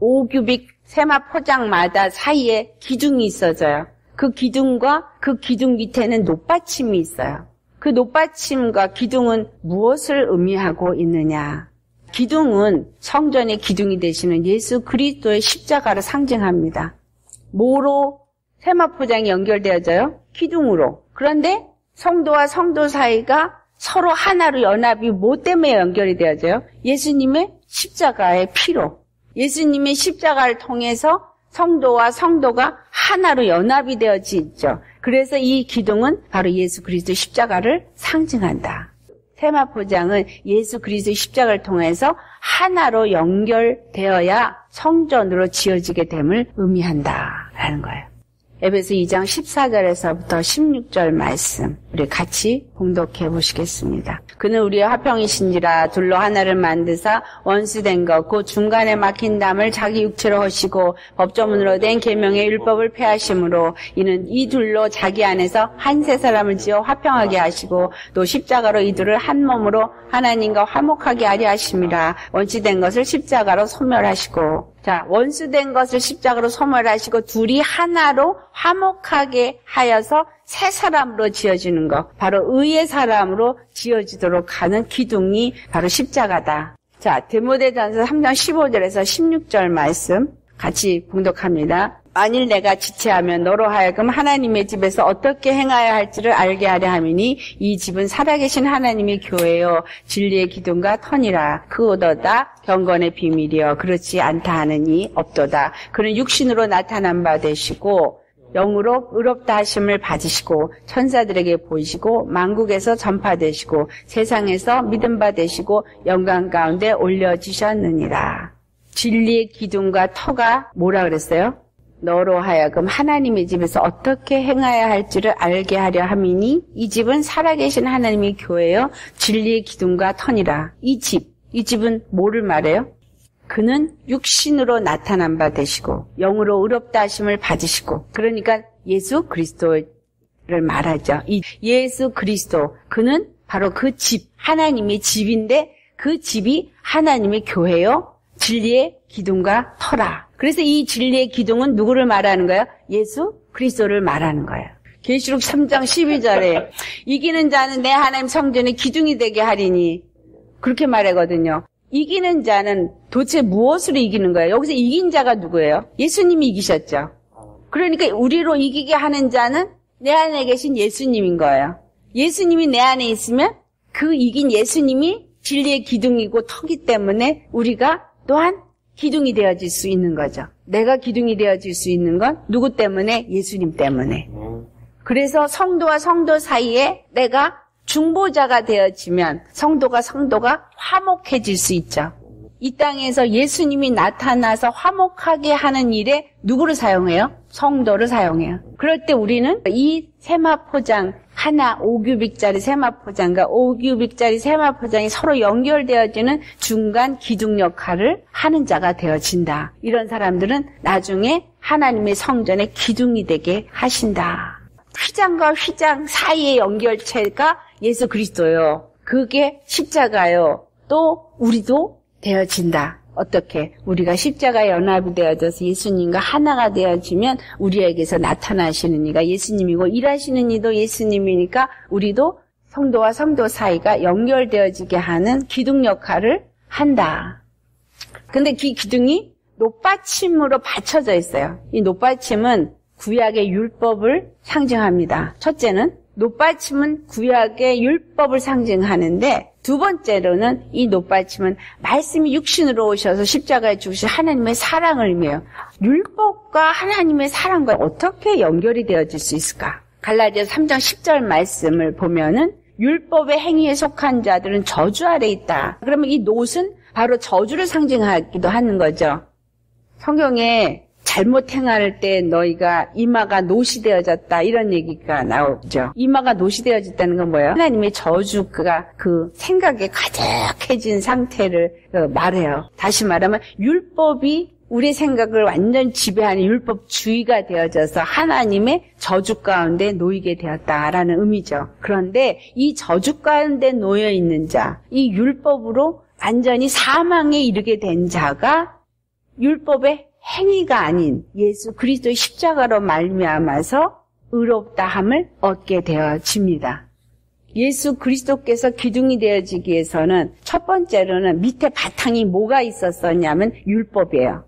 5규빅 세마 포장마다 사이에 기둥이 있어져요. 그 기둥과 그 기둥 밑에는 높받침이 있어요. 그 높받침과 기둥은 무엇을 의미하고 있느냐? 기둥은 성전의 기둥이 되시는 예수 그리스도의 십자가를 상징합니다. 뭐로 세마 포장이 연결되어져요? 기둥으로. 그런데 성도와 성도 사이가 서로 하나로 연합이 뭐 때문에 연결이 되어져요? 예수님의 십자가의 피로. 예수님의 십자가를 통해서 성도와 성도가 하나로 연합이 되어지죠. 그래서 이 기둥은 바로 예수 그리스도 십자가를 상징한다. 세마포장은 예수 그리스도 십자가를 통해서 하나로 연결되어야 성전으로 지어지게 됨을 의미한다라는 거예요. 에베소 2장 14절에서부터 16절 말씀 우리 같이 봉독해 보시겠습니다. 그는 우리의 화평이신지라 둘로 하나를 만드사 원수된 것 곧 중간에 막힌 담을 자기 육체로 허시고 법조문으로 된 계명의 율법을 폐하심으로 이는 이 둘로 자기 안에서 한 새 사람을 지어 화평하게 하시고 또 십자가로 이 둘을 한 몸으로 하나님과 화목하게 하려 하심이라. 원수된 것을 십자가로 소멸하시고, 자, 원수된 것을 십자가로 소멸하시고 둘이 하나로 화목하게 하여서 새 사람으로 지어지는 것, 바로 의의 사람으로 지어지도록 하는 기둥이 바로 십자가다. 자, 디모데전서 3장 15절에서 16절 말씀 같이 봉독합니다. 만일 내가 지체하면 너로 하여금 하나님의 집에서 어떻게 행하여야 할지를 알게 하려 함이니 이 집은 살아계신 하나님의 교회요 진리의 기둥과 터니라. 그오더다 경건의 비밀이여 그렇지 않다 하느니 없도다. 그는 육신으로 나타난 바 되시고 영으로 의롭다 하심을 받으시고 천사들에게 보이시고 만국에서 전파되시고 세상에서 믿음 바 되시고 영광 가운데 올려지셨느니라. 진리의 기둥과 터가 뭐라 그랬어요? 너로 하여금 하나님의 집에서 어떻게 행해야 할지를 알게 하려 함이니 이 집은 살아계신 하나님의 교회요 진리의 기둥과 터니라. 이 집은 뭐를 말해요? 그는 육신으로 나타난 바 되시고 영으로 의롭다 하심을 받으시고, 그러니까 예수 그리스도를 말하죠. 이 예수 그리스도, 그는 바로 그 집, 하나님의 집인데 그 집이 하나님의 교회요 진리의 기둥과 터라. 그래서 이 진리의 기둥은 누구를 말하는 거예요? 예수 그리스도를 말하는 거예요. 계시록 3장 12절에 이기는 자는 내 하나님 성전의 기둥이 되게 하리니, 그렇게 말하거든요. 이기는 자는 도대체 무엇으로 이기는 거예요? 여기서 이긴 자가 누구예요? 예수님이 이기셨죠. 그러니까 우리로 이기게 하는 자는 내 안에 계신 예수님인 거예요. 예수님이 내 안에 있으면 그 이긴 예수님이 진리의 기둥이고 터기 때문에 우리가 또한 기둥이 되어질 수 있는 거죠. 내가 기둥이 되어질 수 있는 건 누구 때문에? 예수님 때문에. 그래서 성도와 성도 사이에 내가 중보자가 되어지면 성도가 화목해질 수 있죠. 이 땅에서 예수님이 나타나서 화목하게 하는 일에 누구를 사용해요? 성도를 사용해요. 그럴 때 우리는 이 세마포장 하나 5규빅짜리 세마포장과 5규빅짜리 세마포장이 서로 연결되어지는 중간 기둥 역할을 하는 자가 되어진다. 이런 사람들은 나중에 하나님의 성전의 기둥이 되게 하신다. 휘장과 휘장 사이의 연결체가 예수 그리스도요. 그게 십자가요. 또 우리도 되어진다. 어떻게? 우리가 십자가의 연합이 되어져서 예수님과 하나가 되어지면 우리에게서 나타나시는 이가 예수님이고 일하시는 이도 예수님이니까 우리도 성도와 성도 사이가 연결되어지게 하는 기둥 역할을 한다. 근데 그 기둥이 높받침으로 받쳐져 있어요. 이 높받침은 구약의 율법을 상징합니다. 첫째는 높받침은 구약의 율법을 상징하는데, 두 번째로는 이 높받침은 말씀이 육신으로 오셔서 십자가에 죽으신 하나님의 사랑을 의미해요. 율법과 하나님의 사랑과 어떻게 연결이 되어질 수 있을까? 갈라디아서 3장 10절 말씀을 보면은 율법의 행위에 속한 자들은 저주 아래 있다. 그러면 이 놋은 바로 저주를 상징하기도 하는 거죠. 성경에 잘못 행할 때 너희가 이마가 놋이 되어졌다, 이런 얘기가 나오죠. 이마가 놋이 되어졌다는 건 뭐예요? 하나님의 저주가 그 생각에 가득해진 상태를 말해요. 다시 말하면 율법이 우리의 생각을 완전 지배하는 율법주의가 되어져서 하나님의 저주 가운데 놓이게 되었다라는 의미죠. 그런데 이 저주 가운데 놓여 있는 자, 이 율법으로 완전히 사망에 이르게 된 자가 율법의 행위가 아닌 예수 그리스도의 십자가로 말미암아서 의롭다함을 얻게 되어집니다. 예수 그리스도께서 기둥이 되어지기 위해서는 첫 번째로는 밑에 바탕이 뭐가 있었었냐면 율법이에요.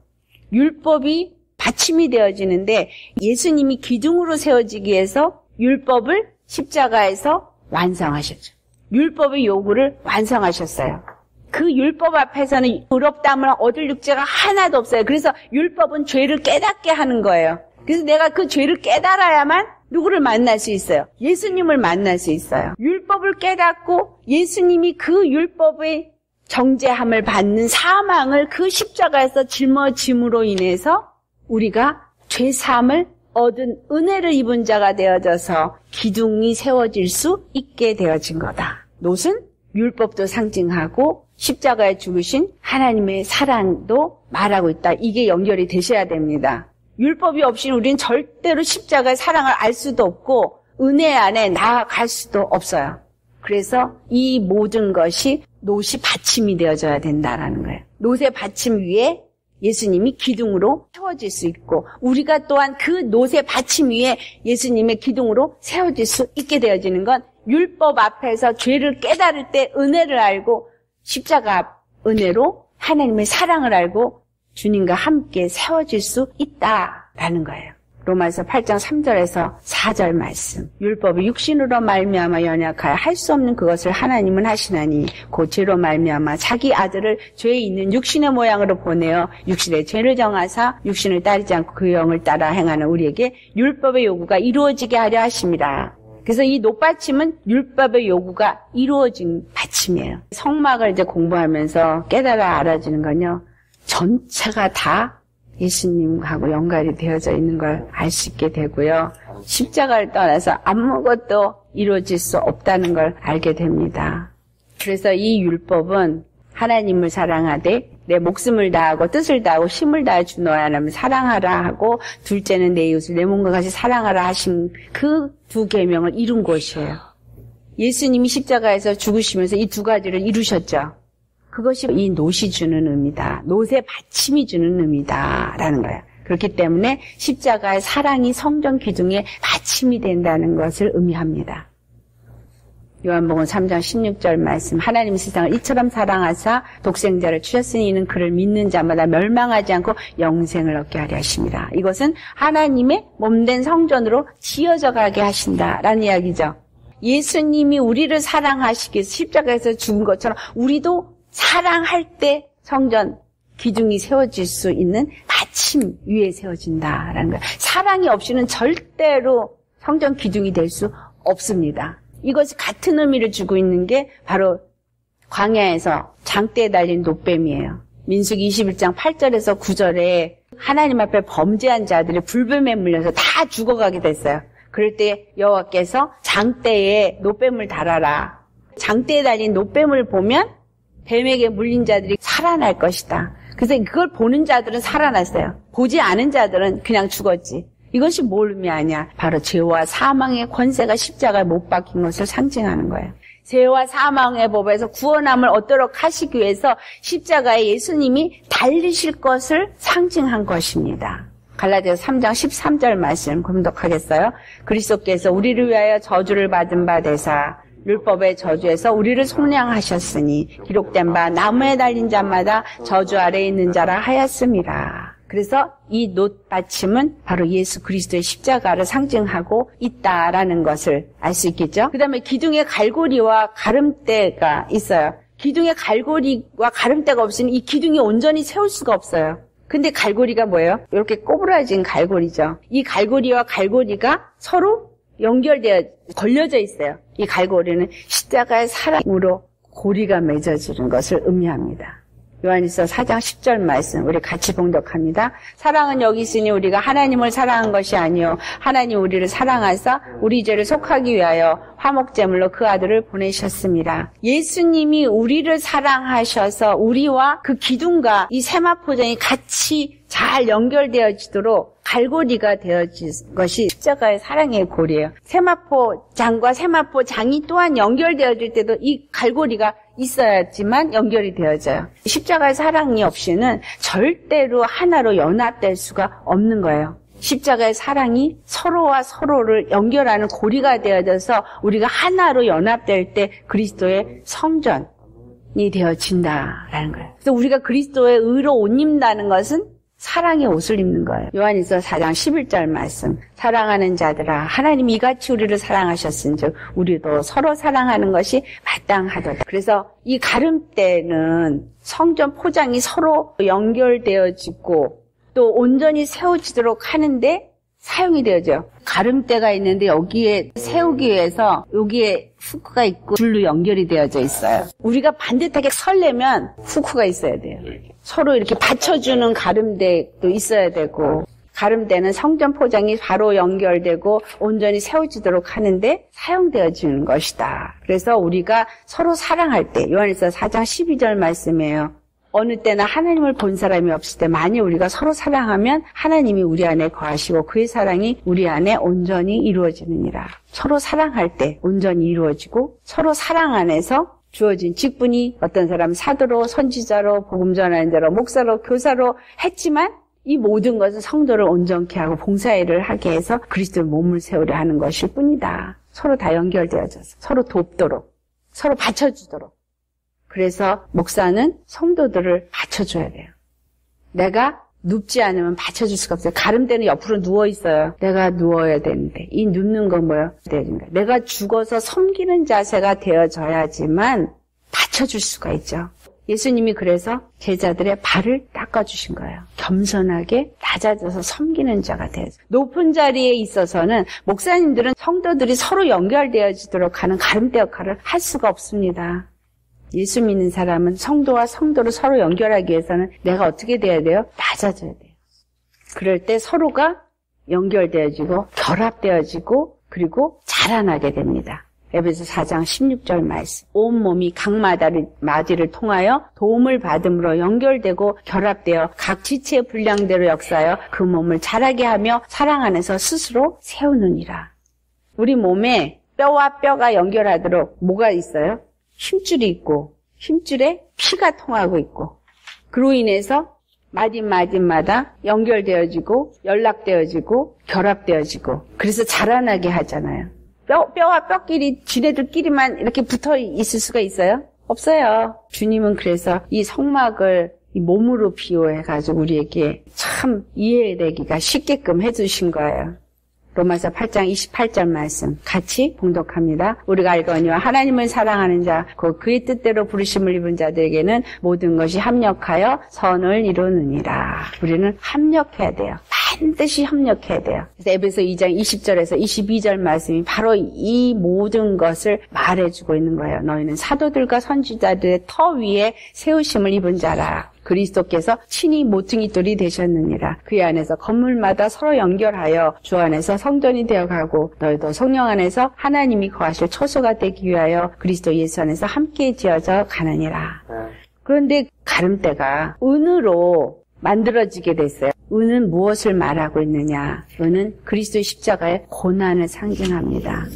율법이 받침이 되어지는데 예수님이 기둥으로 세워지기 위해서 율법을 십자가에서 완성하셨죠. 율법의 요구를 완성하셨어요. 그 율법 앞에서는 의롭다함을 얻을 육체가 하나도 없어요. 그래서 율법은 죄를 깨닫게 하는 거예요. 그래서 내가 그 죄를 깨달아야만 누구를 만날 수 있어요? 예수님을 만날 수 있어요. 율법을 깨닫고 예수님이 그 율법의 정죄함을 받는 사망을 그 십자가에서 짊어짐으로 인해서 우리가 죄 사함을 얻은 은혜를 입은 자가 되어져서 기둥이 세워질 수 있게 되어진 거다. 놋은 율법도 상징하고 십자가에 죽으신 하나님의 사랑도 말하고 있다. 이게 연결이 되셔야 됩니다. 율법이 없이는 우리는 절대로 십자가의 사랑을 알 수도 없고 은혜 안에 나아갈 수도 없어요. 그래서 이 모든 것이 놋이 받침이 되어져야 된다라는 거예요. 놋의 받침 위에 예수님이 기둥으로 세워질 수 있고 우리가 또한 그 놋의 받침 위에 예수님의 기둥으로 세워질 수 있게 되어지는 건 율법 앞에서 죄를 깨달을 때 은혜를 알고 십자가 앞 은혜로 하나님의 사랑을 알고 주님과 함께 세워질 수 있다라는 거예요. 로마서 8장 3절에서 4절 말씀. 율법이 육신으로 말미암아 연약하여 할 수 없는 그것을 하나님은 하시나니 곧 죄로 말미암아 자기 아들을 죄에 있는 육신의 모양으로 보내어 육신의 죄를 정하사 육신을 따르지 않고 그 영을 따라 행하는 우리에게 율법의 요구가 이루어지게 하려 하십니다. 그래서 이 놋받침은 율법의 요구가 이루어진 받침이에요. 성막을 이제 공부하면서 깨달아 알아지는 건요. 전체가 다 예수님하고 연관이 되어져 있는 걸 알 수 있게 되고요. 십자가를 떠나서 아무것도 이루어질 수 없다는 걸 알게 됩니다. 그래서 이 율법은 하나님을 사랑하되 내 목숨을 다하고 뜻을 다하고 힘을 다해 주 너의 하나님을 사랑하라 하고 둘째는 내 이웃을 내 몸과 같이 사랑하라 하신 그 두 계명을 이룬 것이에요. 예수님이 십자가에서 죽으시면서 이 두 가지를 이루셨죠. 그것이 이 놋이 주는 의미다. 놋의 받침이 주는 의미다라는 거예요. 그렇기 때문에 십자가의 사랑이 성전 기둥의 받침이 된다는 것을 의미합니다. 요한복음 3장 16절 말씀. 하나님 세상을 이처럼 사랑하사 독생자를 주셨으니 이는 그를 믿는 자마다 멸망하지 않고 영생을 얻게 하려 하십니다. 이것은 하나님의 몸된 성전으로 지어져 가게 하신다라는 이야기죠. 예수님이 우리를 사랑하시기 위해서 십자가에서 죽은 것처럼 우리도 사랑할 때 성전 기둥이 세워질 수 있는 받침 위에 세워진다라는 거예요. 사랑이 없이는 절대로 성전 기둥이 될 수 없습니다. 이것이 같은 의미를 주고 있는 게 바로 광야에서 장대에 달린 놋뱀이에요. 민수기 21장 8절에서 9절에 하나님 앞에 범죄한 자들이 불뱀에 물려서 다 죽어가게 됐어요. 그럴 때 여호와께서 장대에 놋뱀을 달아라. 장대에 달린 놋뱀을 보면 뱀에게 물린 자들이 살아날 것이다. 그래서 그걸 보는 자들은 살아났어요. 보지 않은 자들은 그냥 죽었지. 이것이 뭘 의미하냐? 바로 죄와 사망의 권세가 십자가에 못 박힌 것을 상징하는 거예요. 죄와 사망의 법에서 구원함을 얻도록 하시기 위해서 십자가에 예수님이 달리실 것을 상징한 것입니다. 갈라디아서 3장 13절 말씀 검독하겠어요. 그리스도께서 우리를 위하여 저주를 받은 바 되사 율법의 저주에서 우리를 속량하셨으니 기록된 바 나무에 달린 자마다 저주 아래에 있는 자라 하였음이라. 그래서 이 놋받침은 바로 예수 그리스도의 십자가를 상징하고 있다라는 것을 알 수 있겠죠. 그 다음에 기둥에 갈고리와 가름대가 있어요. 기둥에 갈고리와 가름대가 없으니 이 기둥이 온전히 세울 수가 없어요. 근데 갈고리가 뭐예요? 이렇게 꼬부라진 갈고리죠. 이 갈고리와 갈고리가 서로 연결되어 걸려져 있어요. 이 갈고리는 십자가의 사랑으로 고리가 맺어지는 것을 의미합니다. 요한일서 4장 10절 말씀 우리 같이 봉독합니다. 사랑은 여기 있으니 우리가 하나님을 사랑한 것이 아니요 하나님 우리를 사랑하사 우리 죄를 속하기 위하여 화목제물로 그 아들을 보내셨습니다. 예수님이 우리를 사랑하셔서 우리와 그 기둥과 이 세마포장이 같이 잘 연결되어지도록 갈고리가 되어진 것이 십자가의 사랑의 고리예요. 세마포장과 세마포장이 또한 연결되어질 때도 이 갈고리가 있어야지만 연결이 되어져요. 십자가의 사랑이 없이는 절대로 하나로 연합될 수가 없는 거예요. 십자가의 사랑이 서로와 서로를 연결하는 고리가 되어져서 우리가 하나로 연합될 때 그리스도의 성전이 되어진다라는 거예요. 그래서 우리가 그리스도의 의로 옷 입는다는 것은 사랑의 옷을 입는 거예요. 요한일서 4장 11절 말씀. 사랑하는 자들아, 하나님이 이같이 우리를 사랑하셨은즉 우리도 서로 사랑하는 것이 마땅하도다. 그래서 이 가름대는 성전 포장이 서로 연결되어지고 또 온전히 세워지도록 하는데 사용이 되어져요. 가름대가 있는데 여기에 세우기 위해서 여기에 후크가 있고 줄로 연결이 되어져 있어요. 우리가 반듯하게 설려면 후크가 있어야 돼요. 서로 이렇게 받쳐주는 가름대도 있어야 되고, 가름대는 성전 포장이 바로 연결되고 온전히 세워지도록 하는데 사용되어지는 것이다. 그래서 우리가 서로 사랑할 때, 요한일서 4장 12절 말씀이에요. 어느 때나 하나님을 본 사람이 없을 때 만일 우리가 서로 사랑하면 하나님이 우리 안에 거하시고 그의 사랑이 우리 안에 온전히 이루어지느니라. 서로 사랑할 때 온전히 이루어지고, 서로 사랑 안에서 주어진 직분이, 어떤 사람은 사도로, 선지자로, 복음 전하는 자로, 목사로, 교사로 했지만 이 모든 것은 성도를 온전케 하고 봉사일을 하게 해서 그리스도의 몸을 세우려 하는 것일 뿐이다. 서로 다 연결되어져서 서로 돕도록, 서로 받쳐주도록. 그래서 목사는 성도들을 받쳐줘야 돼요. 내가 눕지 않으면 받쳐줄 수가 없어요. 가름대는 옆으로 누워있어요. 내가 누워야 되는데 이 눕는 건 뭐예요? 내가 죽어서 섬기는 자세가 되어져야지만 받쳐줄 수가 있죠. 예수님이 그래서 제자들의 발을 닦아주신 거예요. 겸손하게 낮아져서 섬기는 자가 되어서, 높은 자리에 있어서는 목사님들은 성도들이 서로 연결되어지도록 하는 가름대 역할을 할 수가 없습니다. 예수 믿는 사람은 성도와 성도를 서로 연결하기 위해서는 내가 어떻게 돼야 돼요? 낮아져야 돼요. 그럴 때 서로가 연결되어지고 결합되어지고 그리고 자라나게 됩니다. 에베소 4장 16절 말씀. 온몸이 각 마디를 통하여 도움을 받음으로 연결되고 결합되어 각 지체의 분량대로 역사하여 그 몸을 자라게 하며 사랑 안에서 스스로 세우느니라. 우리 몸에 뼈와 뼈가 연결하도록 뭐가 있어요? 힘줄이 있고, 힘줄에 피가 통하고 있고, 그로 인해서 마디마디마다 연결되어지고 연락되어지고 결합되어지고, 그래서 자라나게 하잖아요. 뼈와 뼈끼리 지네들끼리만 이렇게 붙어 있을 수가 있어요? 없어요. 주님은 그래서 이 성막을 이 몸으로 비유해가지고 우리에게 참 이해되기가 쉽게끔 해주신 거예요. 로마서 8장 28절 말씀 같이 봉독합니다. 우리가 알거니와 하나님을 사랑하는 자, 그의 뜻대로 부르심을 입은 자들에게는 모든 것이 합력하여 선을 이루느니라. 우리는 합력해야 돼요. 반드시 협력해야 돼요. 그래서 에베소 2장 20절에서 22절 말씀이 바로 이 모든 것을 말해주고 있는 거예요. 너희는 사도들과 선지자들의 터 위에 세우심을 입은 자라. 그리스도께서 친히 모퉁이돌이 되셨느니라. 그 안에서 건물마다 서로 연결하여 주 안에서 성전이 되어가고 너희도 성령 안에서 하나님이 거하실 처소가 되기 위하여 그리스도 예수 안에서 함께 지어져 가느니라. 그런데 가름대가 은으로 만들어지게 됐어요. 은은 무엇을 말하고 있느냐? 은은 그리스도의 십자가의 고난을 상징합니다.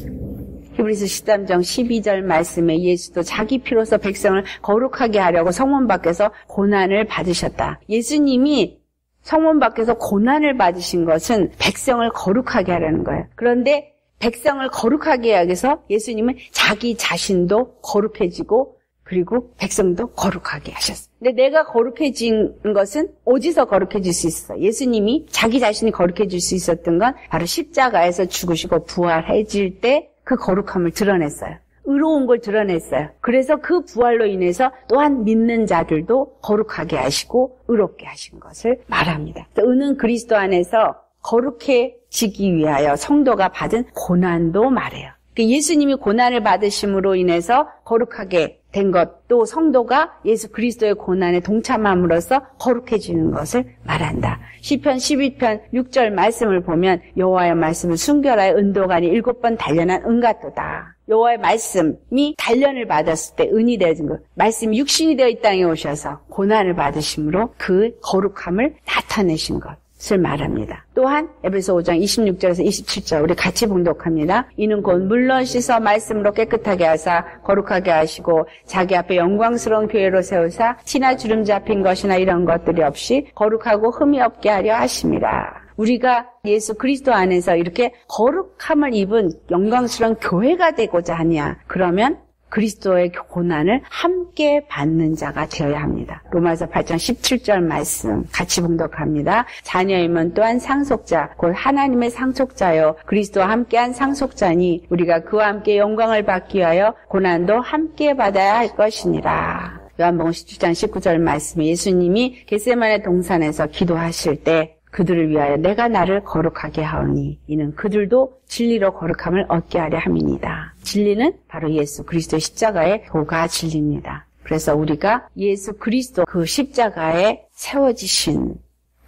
히브리서 13장 12절 말씀에 예수도 자기 피로서 백성을 거룩하게 하려고 성문 밖에서 고난을 받으셨다. 예수님이 성문 밖에서 고난을 받으신 것은 백성을 거룩하게 하려는 거예요. 그런데 백성을 거룩하게 하기 위해서 예수님은 자기 자신도 거룩해지고 그리고 백성도 거룩하게 하셨어요. 근데 내가 거룩해진 것은 어디서 거룩해질 수 있어? 예수님이 자기 자신이 거룩해질 수 있었던 건 바로 십자가에서 죽으시고 부활해질 때 그 거룩함을 드러냈어요. 의로운 걸 드러냈어요. 그래서 그 부활로 인해서 또한 믿는 자들도 거룩하게 하시고 의롭게 하신 것을 말합니다. 은은 그리스도 안에서 거룩해지기 위하여 성도가 받은 고난도 말해요. 그러니까 예수님이 고난을 받으심으로 인해서 거룩하게 된 것, 또 성도가 예수 그리스도의 고난에 동참함으로써 거룩해지는 것을 말한다. 시편 12편 6절 말씀을 보면 여호와의 말씀을 순결하여 은도가니 7번 단련한 은 같도다. 여호와의 말씀이 단련을 받았을 때 은이 되어진 것, 말씀이 육신이 되어 이 땅에 오셔서 고난을 받으심으로 그 거룩함을 나타내신 것, 말합니다. 또한 에베소 5장 26절에서 27절 우리 같이 봉독합니다. 이는 곧 물론 씻어 말씀으로 깨끗하게 하사 거룩하게 하시고 자기 앞에 영광스러운 교회로 세우사 티나 주름 잡힌 것이나 이런 것들이 없이 거룩하고 흠이 없게 하려 하십니다. 우리가 예수 그리스도 안에서 이렇게 거룩함을 입은 영광스러운 교회가 되고자 하냐 그러면 그리스도의 고난을 함께 받는 자가 되어야 합니다. 로마서 8장 17절 말씀 같이 봉독합니다. 자녀이면 또한 상속자 곧 하나님의 상속자요 그리스도와 함께한 상속자니 우리가 그와 함께 영광을 받기 위하여 고난도 함께 받아야 할 것이니라. 요한복음 17장 19절 말씀에 예수님이 겟세마네 동산에서 기도하실 때 그들을 위하여 내가 나를 거룩하게 하오니 이는 그들도 진리로 거룩함을 얻게 하려 함이니이다. 진리는 바로 예수 그리스도 십자가의 도가 진리입니다. 그래서 우리가 예수 그리스도 그 십자가에 세워지신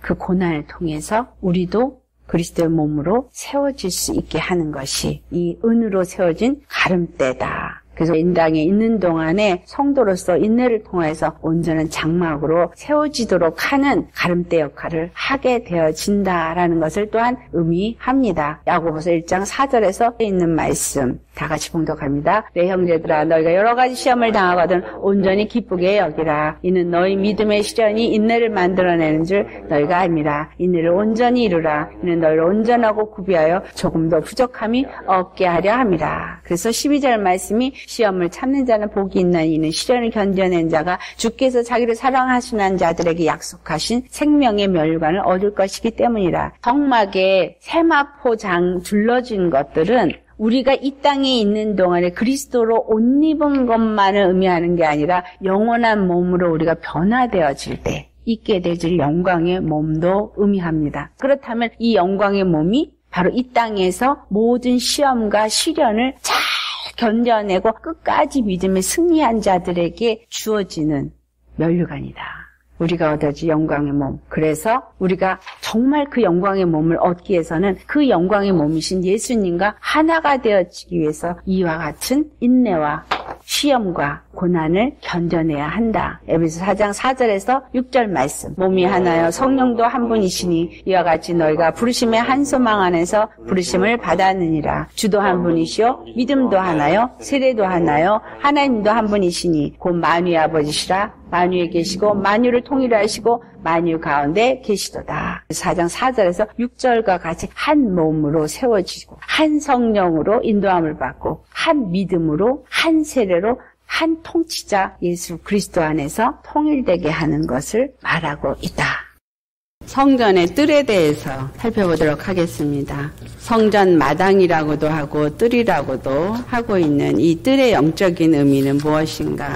그 고난을 통해서 우리도 그리스도의 몸으로 세워질 수 있게 하는 것이 이 은으로 세워진 가름대다. 그래서 인당에 있는 동안에 성도로서 인내를 통해서 온전한 장막으로 세워지도록 하는 가름대 역할을 하게 되어진다라는 것을 또한 의미합니다. 야고보서 1장 4절에서 있는 말씀 다 같이 봉독합니다. 내 형제들아 너희가 여러 가지 시험을 당하거든 온전히 기쁘게 여기라. 이는 너희 믿음의 시련이 인내를 만들어내는 줄 너희가 압니다. 인내를 온전히 이루라. 이는 너희를 온전하고 구비하여 조금도 부족함이 없게 하려 합니다. 그래서 12절 말씀이 시험을 참는 자는 복이 있나니 이는 시련을 견뎌낸 자가 주께서 자기를 사랑하시는 자들에게 약속하신 생명의 멸관을 얻을 것이기 때문이라. 성막에 세마포장 둘러진 것들은 우리가 이 땅에 있는 동안에 그리스도로 옷 입은 것만을 의미하는 게 아니라 영원한 몸으로 우리가 변화되어질 때 있게 되질 영광의 몸도 의미합니다. 그렇다면 이 영광의 몸이 바로 이 땅에서 모든 시험과 시련을 잘 견뎌내고 끝까지 믿음에 승리한 자들에게 주어지는 면류관이다. 우리가 얻어질 영광의 몸. 그래서 우리가 정말 그 영광의 몸을 얻기 위해서는 그 영광의 몸이신 예수님과 하나가 되어지기 위해서 이와 같은 인내와 시험과 고난을 견뎌내야 한다. 에베소 4장 4절에서 6절 말씀. 몸이 하나여 성령도 한 분이시니 이와 같이 너희가 부르심의 한 소망 안에서 부르심을 받았느니라. 주도 한 분이시오 믿음도 하나요 세례도 하나요 하나님도 한 분이시니 곧 만유의 아버지시라. 만유에 계시고 만유를 통일하시고 만유 가운데 계시도다. 4장 4절에서 6절과 같이 한 몸으로 세워지고 한 성령으로 인도함을 받고 한 믿음으로 한 세례로 한 통치자 예수 그리스도 안에서 통일되게 하는 것을 말하고 있다. 성전의 뜰에 대해서 살펴보도록 하겠습니다. 성전 마당이라고도 하고 뜰이라고도 하고 있는 이 뜰의 영적인 의미는 무엇인가?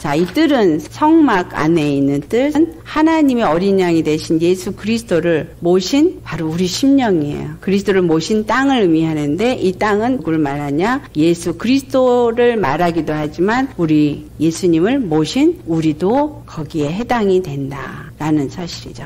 자, 이 뜰은 성막 안에 있는 뜰은 하나님의 어린 양이 되신 예수 그리스도를 모신 바로 우리 심령이에요. 그리스도를 모신 땅을 의미하는데 이 땅은 누굴 말하냐? 예수 그리스도를 말하기도 하지만 우리 예수님을 모신 우리도 거기에 해당이 된다라는 사실이죠.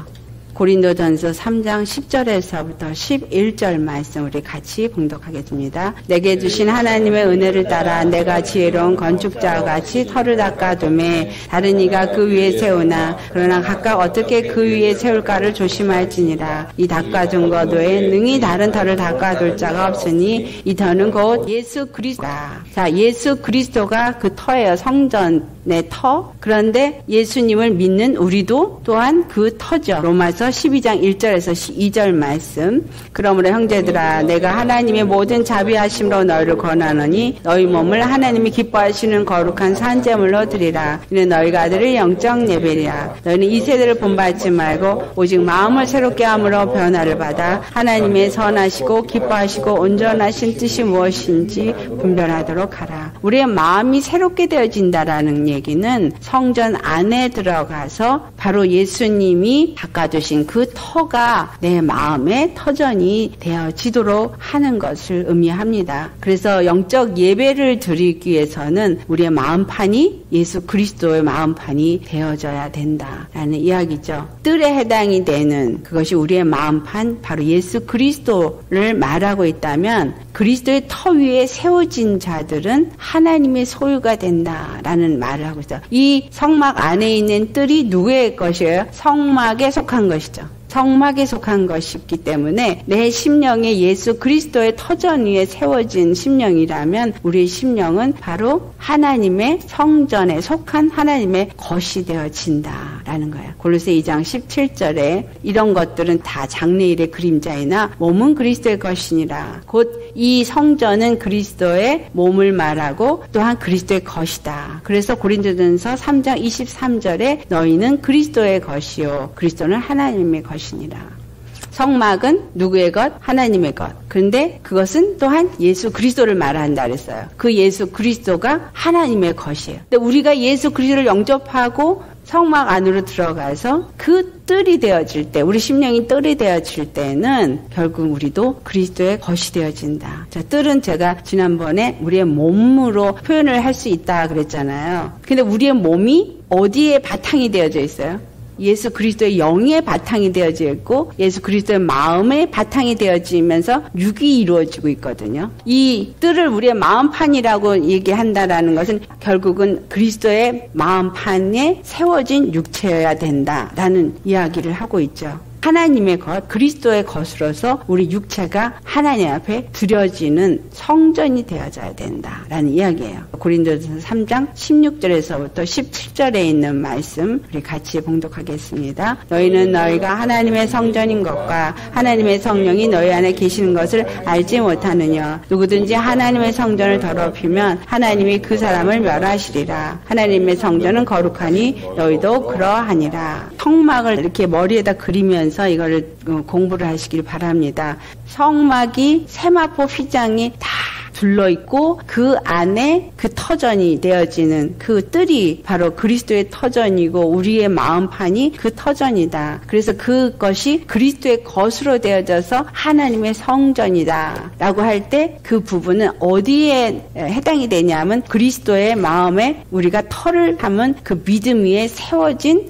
고린도전서 3장 10절에서부터 11절 말씀 우리 같이 봉독하겠습니다. 내게 주신 하나님의 은혜를 따라 내가 지혜로운 건축자와 같이 털을 닦아둠에 다른 이가 그 위에 세우나 그러나 각각 어떻게 그 위에 세울까를 조심할지니라. 이 닦아둔 것외에 능히 다른 털을 닦아둘 자가 없으니 이 터는 곧 예수 그리스도다. 자, 예수 그리스도가 그 터예요. 성전의 터. 그런데 예수님을 믿는 우리도 또한 그 터죠. 로마서 12장 1절에서 2절 말씀. 그러므로 형제들아 내가 하나님의 모든 자비하심으로 너희를 권하노니 너희 몸을 하나님이 기뻐하시는 거룩한 산제물로 드리라. 이는 너희가 아들을 영적 예배리라. 너희는 이 세대를 본받지 말고 오직 마음을 새롭게 함으로 변화를 받아 하나님의 선하시고 기뻐하시고 온전하신 뜻이 무엇인지 분별하도록 하라. 우리의 마음이 새롭게 되어진다라는 얘기는 성전 안에 들어가서 바로 예수님이 닦아주신 그 터가 내 마음의 터전이 되어지도록 하는 것을 의미합니다. 그래서 영적 예배를 드리기 위해서는 우리의 마음판이 예수 그리스도의 마음판이 되어져야 된다라는 이야기죠. 뜰에 해당이 되는 그것이 우리의 마음판 바로 예수 그리스도를 말하고 있다면 그리스도의 터 위에 세워진 자들은 하나님의 소유가 된다라는 말을 하고 있어요. 이 성막 안에 있는 뜰이 누구의 것이에요? 성막에 속한 것이죠. 성막에 속한 것이기 때문에 내 심령이 예수 그리스도의 터전 위에 세워진 심령이라면 우리의 심령은 바로 하나님의 성전에 속한 하나님의 것이 되어진다라는 거예요. 골로새 2장 17절에 이런 것들은 다 장래일의 그림자이나 몸은 그리스도의 것이니라. 곧 이 성전은 그리스도의 몸을 말하고 또한 그리스도의 것이다. 그래서 고린도전서 3장 23절에 너희는 그리스도의 것이요 그리스도는 하나님의 것이니라. 성막은 누구의 것? 하나님의 것. 그런데 그것은 또한 예수 그리스도를 말한다 그랬어요. 그 예수 그리스도가 하나님의 것이에요. 근데 우리가 예수 그리스도를 영접하고 성막 안으로 들어가서 그 뜰이 되어질 때, 우리 심령이 뜰이 되어질 때는 결국 우리도 그리스도의 것이 되어진다. 자, 뜰은 제가 지난번에 우리의 몸으로 표현을 할 수 있다 그랬잖아요. 근데 우리의 몸이 어디에 바탕이 되어져 있어요? 예수 그리스도의 영의 바탕이 되어져 있고 예수 그리스도의 마음의 바탕이 되어지면서 육이 이루어지고 있거든요. 이 뜰을 우리의 마음판이라고 얘기한다라는 것은 결국은 그리스도의 마음판에 세워진 육체여야 된다라는 이야기를 하고 있죠. 하나님의 것, 그리스도의 것으로서 우리 육체가 하나님 앞에 드려지는 성전이 되어져야 된다라는 이야기예요. 고린도전서 3장 16절에서부터 17절에 있는 말씀 우리 같이 봉독하겠습니다. 너희는 너희가 하나님의 성전인 것과 하나님의 성령이 너희 안에 계시는 것을 알지 못하느냐. 누구든지 하나님의 성전을 더럽히면 하나님이 그 사람을 멸하시리라. 하나님의 성전은 거룩하니 너희도 그러하니라. 성막을 이렇게 머리에다 그리면서 이거를 공부를 하시길 바랍니다. 성막이 세마포 휘장이 다 둘러있고 그 안에 그 터전이 되어지는 그 뜰이 바로 그리스도의 터전이고 우리의 마음판이 그 터전이다. 그래서 그것이 그리스도의 것으로 되어져서 하나님의 성전이다 라고 할 때 그 부분은 어디에 해당이 되냐면 그리스도의 마음에 우리가 터를 하면 그 믿음 위에 세워진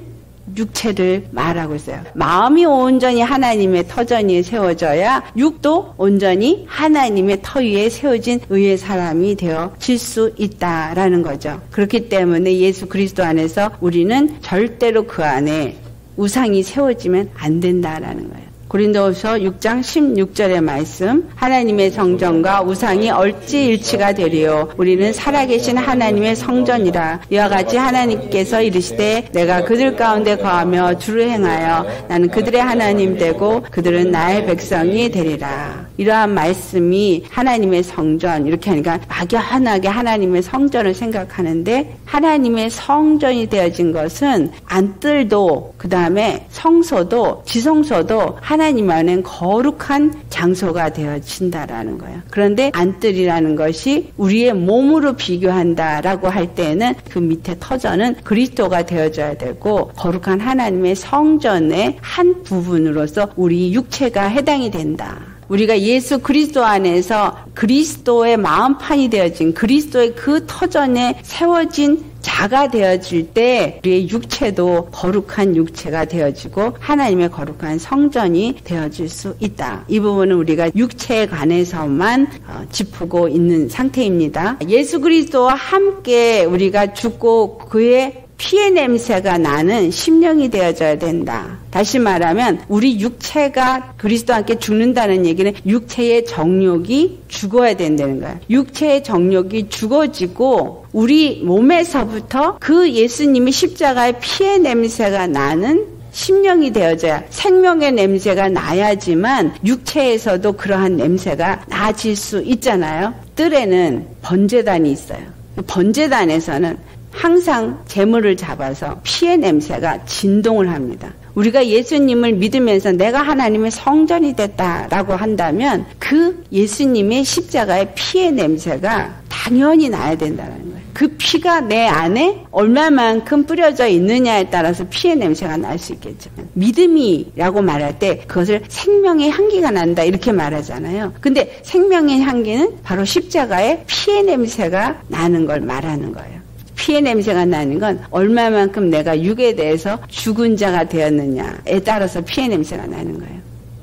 육체를 말하고 있어요. 마음이 온전히 하나님의 터전이 세워져야 육도 온전히 하나님의 터 위에 세워진 의의 사람이 되어질 수 있다라는 거죠. 그렇기 때문에 예수 그리스도 안에서 우리는 절대로 그 안에 우상이 세워지면 안 된다라는 거예요. 고린도후서 6장 16절의 말씀. 하나님의 성전과 우상이 얼찌 일치가 되리요. 우리는 살아계신 하나님의 성전이라. 이와 같이 하나님께서 이르시되 내가 그들 가운데 거하며 주를 행하여 나는 그들의 하나님 되고 그들은 나의 백성이 되리라. 이러한 말씀이 하나님의 성전 이렇게 하니까 막연하게 하나님의 성전을 생각하는데 하나님의 성전이 되어진 것은 안뜰도 그 다음에 성소도 지성소도 하나님 안엔 거룩한 장소가 되어진다라는 거예요. 그런데 안뜰이라는 것이 우리의 몸으로 비교한다라고 할 때는 그 밑에 터전은 그리스도가 되어져야 되고 거룩한 하나님의 성전의 한 부분으로서 우리 육체가 해당이 된다. 우리가 예수 그리스도 안에서 그리스도의 마음판이 되어진 그리스도의 그 터전에 세워진 자가 되어질 때 우리의 육체도 거룩한 육체가 되어지고 하나님의 거룩한 성전이 되어질 수 있다. 이 부분은 우리가 육체에 관해서만 짚고 있는 상태입니다. 예수 그리스도와 함께 우리가 죽고 그의 피의 냄새가 나는 심령이 되어져야 된다. 다시 말하면 우리 육체가 그리스도와 함께 죽는다는 얘기는 육체의 정욕이 죽어야 된다는 거야. 육체의 정욕이 죽어지고 우리 몸에서부터 그 예수님이 십자가의 피의 냄새가 나는 심령이 되어져야 생명의 냄새가 나야지만 육체에서도 그러한 냄새가 나질 수 있잖아요. 뜰에는 번제단이 있어요. 번제단에서는 항상 재물을 잡아서 피의 냄새가 진동을 합니다. 우리가 예수님을 믿으면서 내가 하나님의 성전이 됐다라고 한다면 그 예수님의 십자가의 피의 냄새가 당연히 나야 된다는 거예요. 그 피가 내 안에 얼마만큼 뿌려져 있느냐에 따라서 피의 냄새가 날 수 있겠죠. 믿음이라고 말할 때 그것을 생명의 향기가 난다 이렇게 말하잖아요. 근데 생명의 향기는 바로 십자가의 피의 냄새가 나는 걸 말하는 거예요. 피의 냄새가 나는 건 얼마만큼 내가 육에 대해서 죽은 자가 되었느냐에 따라서 피의 냄새가 나는 거예요.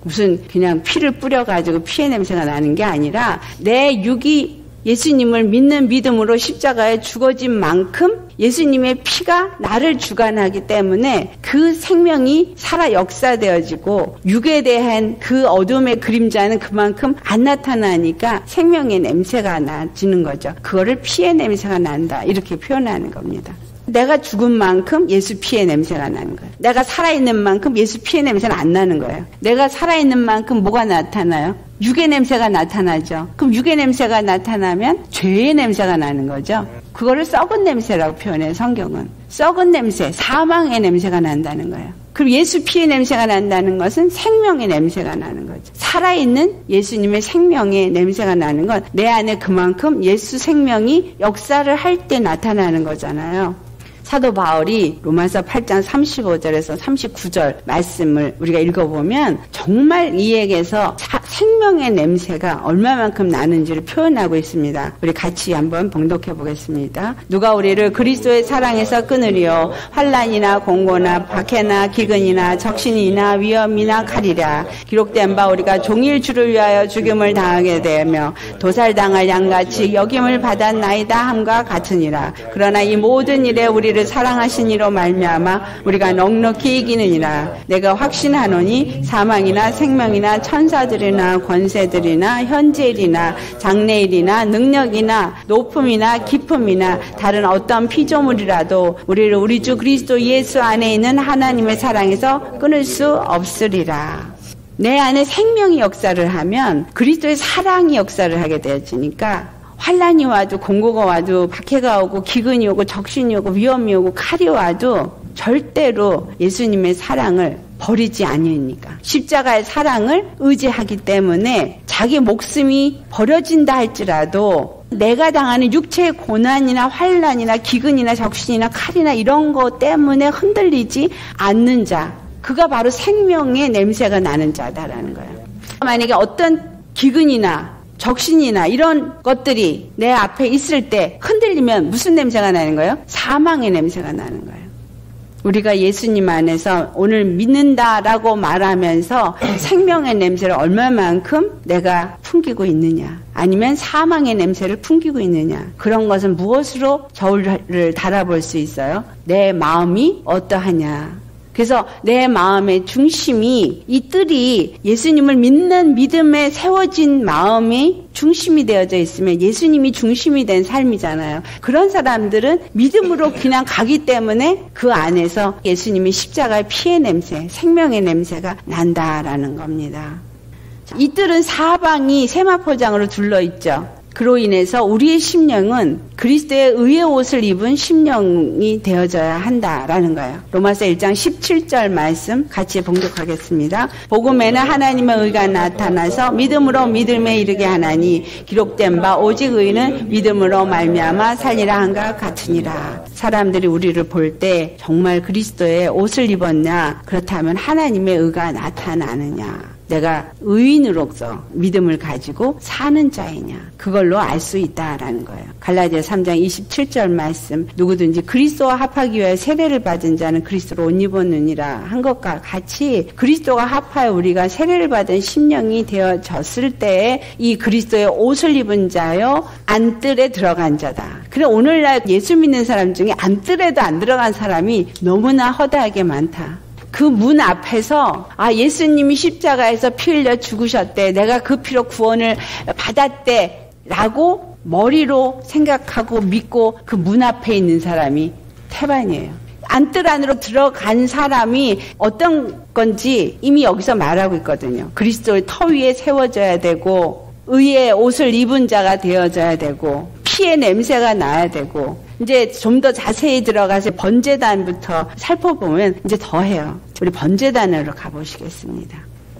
무슨 그냥 피를 뿌려가지고 피의 냄새가 나는 게 아니라 내 육이 예수님을 믿는 믿음으로 십자가에 죽어진 만큼 예수님의 피가 나를 주관하기 때문에 그 생명이 살아 역사되어지고 육에 대한 그 어둠의 그림자는 그만큼 안 나타나니까 생명의 냄새가 나지는 거죠. 그거를 피의 냄새가 난다 이렇게 표현하는 겁니다. 내가 죽은 만큼 예수 피의 냄새가 나는 거예요. 내가 살아있는 만큼 예수 피의 냄새는 안 나는 거예요. 내가 살아있는 만큼 뭐가 나타나요? 육의 냄새가 나타나죠. 그럼 육의 냄새가 나타나면 죄의 냄새가 나는 거죠. 그거를 썩은 냄새라고 표현해요. 성경은 썩은 냄새, 사망의 냄새가 난다는 거예요. 그럼 예수 피의 냄새가 난다는 것은 생명의 냄새가 나는 거죠. 살아있는 예수님의 생명의 냄새가 나는 건 내 안에 그만큼 예수 생명이 역사를 할 때 나타나는 거잖아요. 사도 바울이 로마서 8장 35절에서 39절 말씀을 우리가 읽어보면 정말 이에게서 생명의 냄새가 얼마만큼 나는지를 표현하고 있습니다. 우리 같이 한번 봉독해 보겠습니다. 누가 우리를 그리스도의 사랑에서 끊으리요? 환난이나 공고나 박해나 기근이나 적신이나 위험이나 칼이라. 기록된 바 우리가 종일 주를 위하여 죽임을 당하게 되며 도살당할 양같이 여김을 받았나이다 함과 같으니라. 그러나 이 모든 일에 우리를 사랑하신 이로 말미암아 우리가 넉넉히 이기느니라. 내가 확신하노니 사망이나 생명이나 천사들이나 권세들이나 현재일이나 장래일이나 능력이나 높음이나 깊음이나 다른 어떤 피조물이라도 우리를 우리 주 그리스도 예수 안에 있는 하나님의 사랑에서 끊을 수 없으리라. 내 안에 생명이 역사를 하면 그리스도의 사랑이 역사를 하게 되어지니까 환난이 와도 공고가 와도 박해가 오고 기근이 오고 적신이 오고 위험이 오고 칼이 와도 절대로 예수님의 사랑을 버리지 않으니까 십자가의 사랑을 의지하기 때문에 자기 목숨이 버려진다 할지라도 내가 당하는 육체의 고난이나 환난이나 기근이나 적신이나 칼이나 이런 거 때문에 흔들리지 않는 자, 그가 바로 생명의 냄새가 나는 자다라는 거예요. 만약에 어떤 기근이나 적신이나 이런 것들이 내 앞에 있을 때 흔들리면 무슨 냄새가 나는 거예요? 사망의 냄새가 나는 거예요. 우리가 예수님 안에서 오늘 믿는다라고 말하면서 생명의 냄새를 얼마만큼 내가 풍기고 있느냐, 아니면 사망의 냄새를 풍기고 있느냐, 그런 것은 무엇으로 저울을 달아볼 수 있어요? 내 마음이 어떠하냐. 그래서 내 마음의 중심이, 이 뜰이 예수님을 믿는 믿음에 세워진 마음이 중심이 되어져 있으면 예수님이 중심이 된 삶이잖아요. 그런 사람들은 믿음으로 그냥 가기 때문에 그 안에서 예수님이 십자가의 피의 냄새, 생명의 냄새가 난다라는 겁니다. 이 뜰은 사방이 세마포장으로 둘러있죠. 그로 인해서 우리의 심령은 그리스도의 의의 옷을 입은 심령이 되어져야 한다라는 거예요. 로마서 1장 17절 말씀 같이 봉독하겠습니다. 복음에는 하나님의 의가 나타나서 믿음으로 믿음에 이르게 하나니 기록된 바 오직 의는 믿음으로 말미암아 살리라 한과 같으니라. 사람들이 우리를 볼 때 정말 그리스도의 옷을 입었냐, 그렇다면 하나님의 의가 나타나느냐, 내가 의인으로서 믿음을 가지고 사는 자이냐, 그걸로 알 수 있다라는 거예요. 갈라디아 3장 27절 말씀, 누구든지 그리스도와 합하기 위해 세례를 받은 자는 그리스도로 옷 입었느니라 한 것과 같이 그리스도와 합하여 우리가 세례를 받은 심령이 되어졌을 때에 이 그리스도의 옷을 입은 자여 안뜰에 들어간 자다. 그래, 오늘날 예수 믿는 사람 중에 안뜰에도 안 들어간 사람이 너무나 허다하게 많다. 그 문 앞에서 아, 예수님이 십자가에서 피 흘려 죽으셨대, 내가 그 피로 구원을 받았대 라고 머리로 생각하고 믿고 그 문 앞에 있는 사람이 태반이에요. 안뜰 안으로 들어간 사람이 어떤 건지 이미 여기서 말하고 있거든요. 그리스도의 터 위에 세워져야 되고 의의 옷을 입은 자가 되어져야 되고 피의 냄새가 나야 되고, 이제 좀 더 자세히 들어가서 번제단부터 살펴보면 이제 더해요. 우리 번제단으로 가보시겠습니다.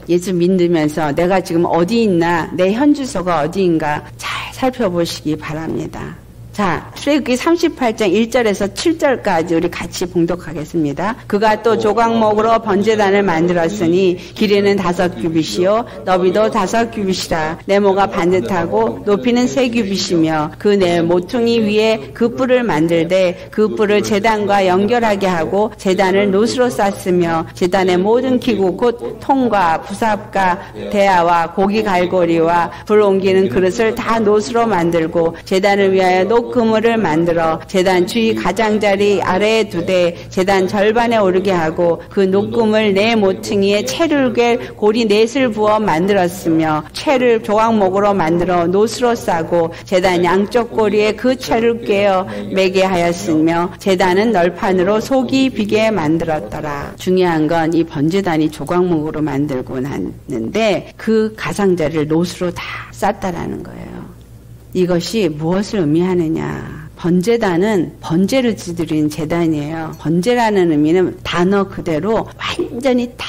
예수 믿으면서 내가 지금 어디 있나, 내 현주소가 어디인가 잘 살펴보시기 바랍니다. 자, 출애굽기 38장 1절에서 7절까지 우리 같이 봉독하겠습니다. 그가 또 조각목으로 번제단을 만들었으니 길이는 5규빗이요 너비도 5규빗이라 네모가 반듯하고 높이는 3규빗이며 그 네 모퉁이 위에 그 뿔을 만들되 그 뿔을 제단과 연결하게 하고 제단을 놋으로 쌌으며 제단의 모든 기구 곧 통과 부삽과 대야와 고기 갈고리와 불 옮기는 그릇을 다 놋으로 만들고 제단을 위하여 놋그물을 만들어 제단 주위 가장자리 아래에 두되 제단 절반에 오르게 하고 그 놋그물 네 모퉁이에 채를 꿰 고리 넷을 부어 만들었으며 채를 조각목으로 만들어 놋으로 싸고 제단 양쪽 고리에 그 채를 꿰어 매게 하였으며 제단은 널판으로 속이 비게 만들었더라. 중요한 건 이 번제단이 조각목으로 만들고 났는데 그 가장자리를 놋으로 다 쌌다라는 거예요. 이것이 무엇을 의미하느냐. 번제단은 번제를 드리는 제단이에요. 번제라는 의미는 단어 그대로 완전히 다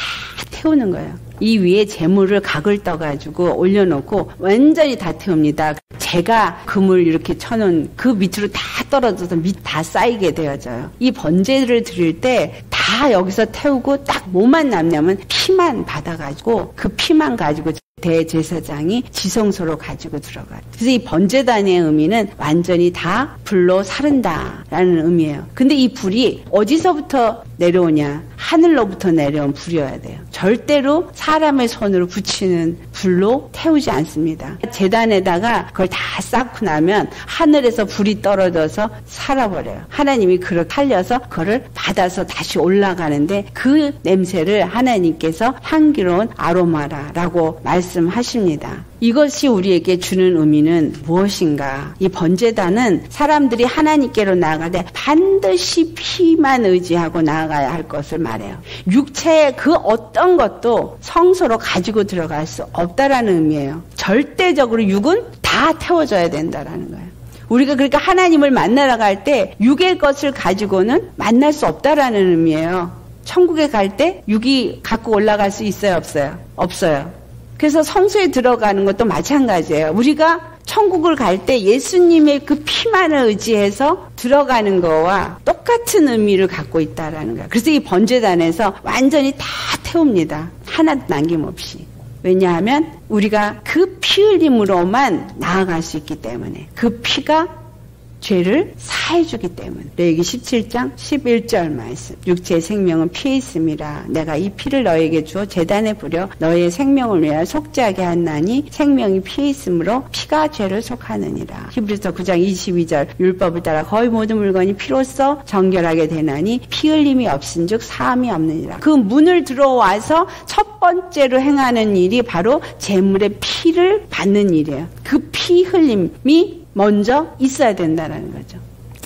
태우는 거예요. 이 위에 재물을 각을 떠가지고 올려놓고 완전히 다 태웁니다. 제가 금을 이렇게 쳐놓은 그 밑으로 다 떨어져서 밑 다 쌓이게 되어져요. 이 번제를 드릴 때 다 여기서 태우고 딱 뭐만 남냐면 피만 받아가지고 그 피만 가지고 대제사장이 지성소로 가지고 들어가요. 그래서 이 번제단의 의미는 완전히 다 불로 사른다라는 의미예요. 근데 이 불이 어디서부터 내려오냐? 하늘로부터 내려온 불이어야 돼요. 절대로 사람의 손으로 붙이는 불로 태우지 않습니다. 제단에다가 그걸 다 쌓고 나면 하늘에서 불이 떨어져서 살아버려요. 하나님이 그걸 살려서 그걸 받아서 다시 올라가는데 그 냄새를 하나님께서 향기로운 아로마라라고 말씀하십니다. 이것이 우리에게 주는 의미는 무엇인가? 이 번제단은 사람들이 하나님께로 나아갈 때 반드시 피만 의지하고 나아가야 할 것을 말해요. 육체의 그 어떤 것도 성소로 가지고 들어갈 수 없다라는 의미예요. 절대적으로 육은 다 태워져야 된다라는 거예요. 우리가 그러니까 하나님을 만나러 갈 때 육의 것을 가지고는 만날 수 없다라는 의미예요. 천국에 갈 때 육이 갖고 올라갈 수 있어요? 없어요? 없어요. 그래서 성소에 들어가는 것도 마찬가지예요. 우리가 천국을 갈 때 예수님의 그 피만을 의지해서 들어가는 거와 똑같은 의미를 갖고 있다라는 거예요. 그래서 이 번제단에서 완전히 다 태웁니다. 하나도 남김없이. 왜냐하면 우리가 그 피 흘림으로만 나아갈 수 있기 때문에 그 피가 죄를 사해주기 때문에. 레위기 17장 11절 말씀. 육체의 생명은 피에 있음이라 내가 이 피를 너에게 주어 제단에 부려 너의 생명을 위하여 속죄하게 하나니 생명이 피에 있으므로 피가 죄를 속하느니라. 히브리서 9장 22절. 율법을 따라 거의 모든 물건이 피로써 정결하게 되나니 피 흘림이 없은즉 사함이 없느니라. 그 문을 들어와서 첫 번째로 행하는 일이 바로 제물의 피를 받는 일이에요. 그 피 흘림이 먼저 있어야 된다는 거죠.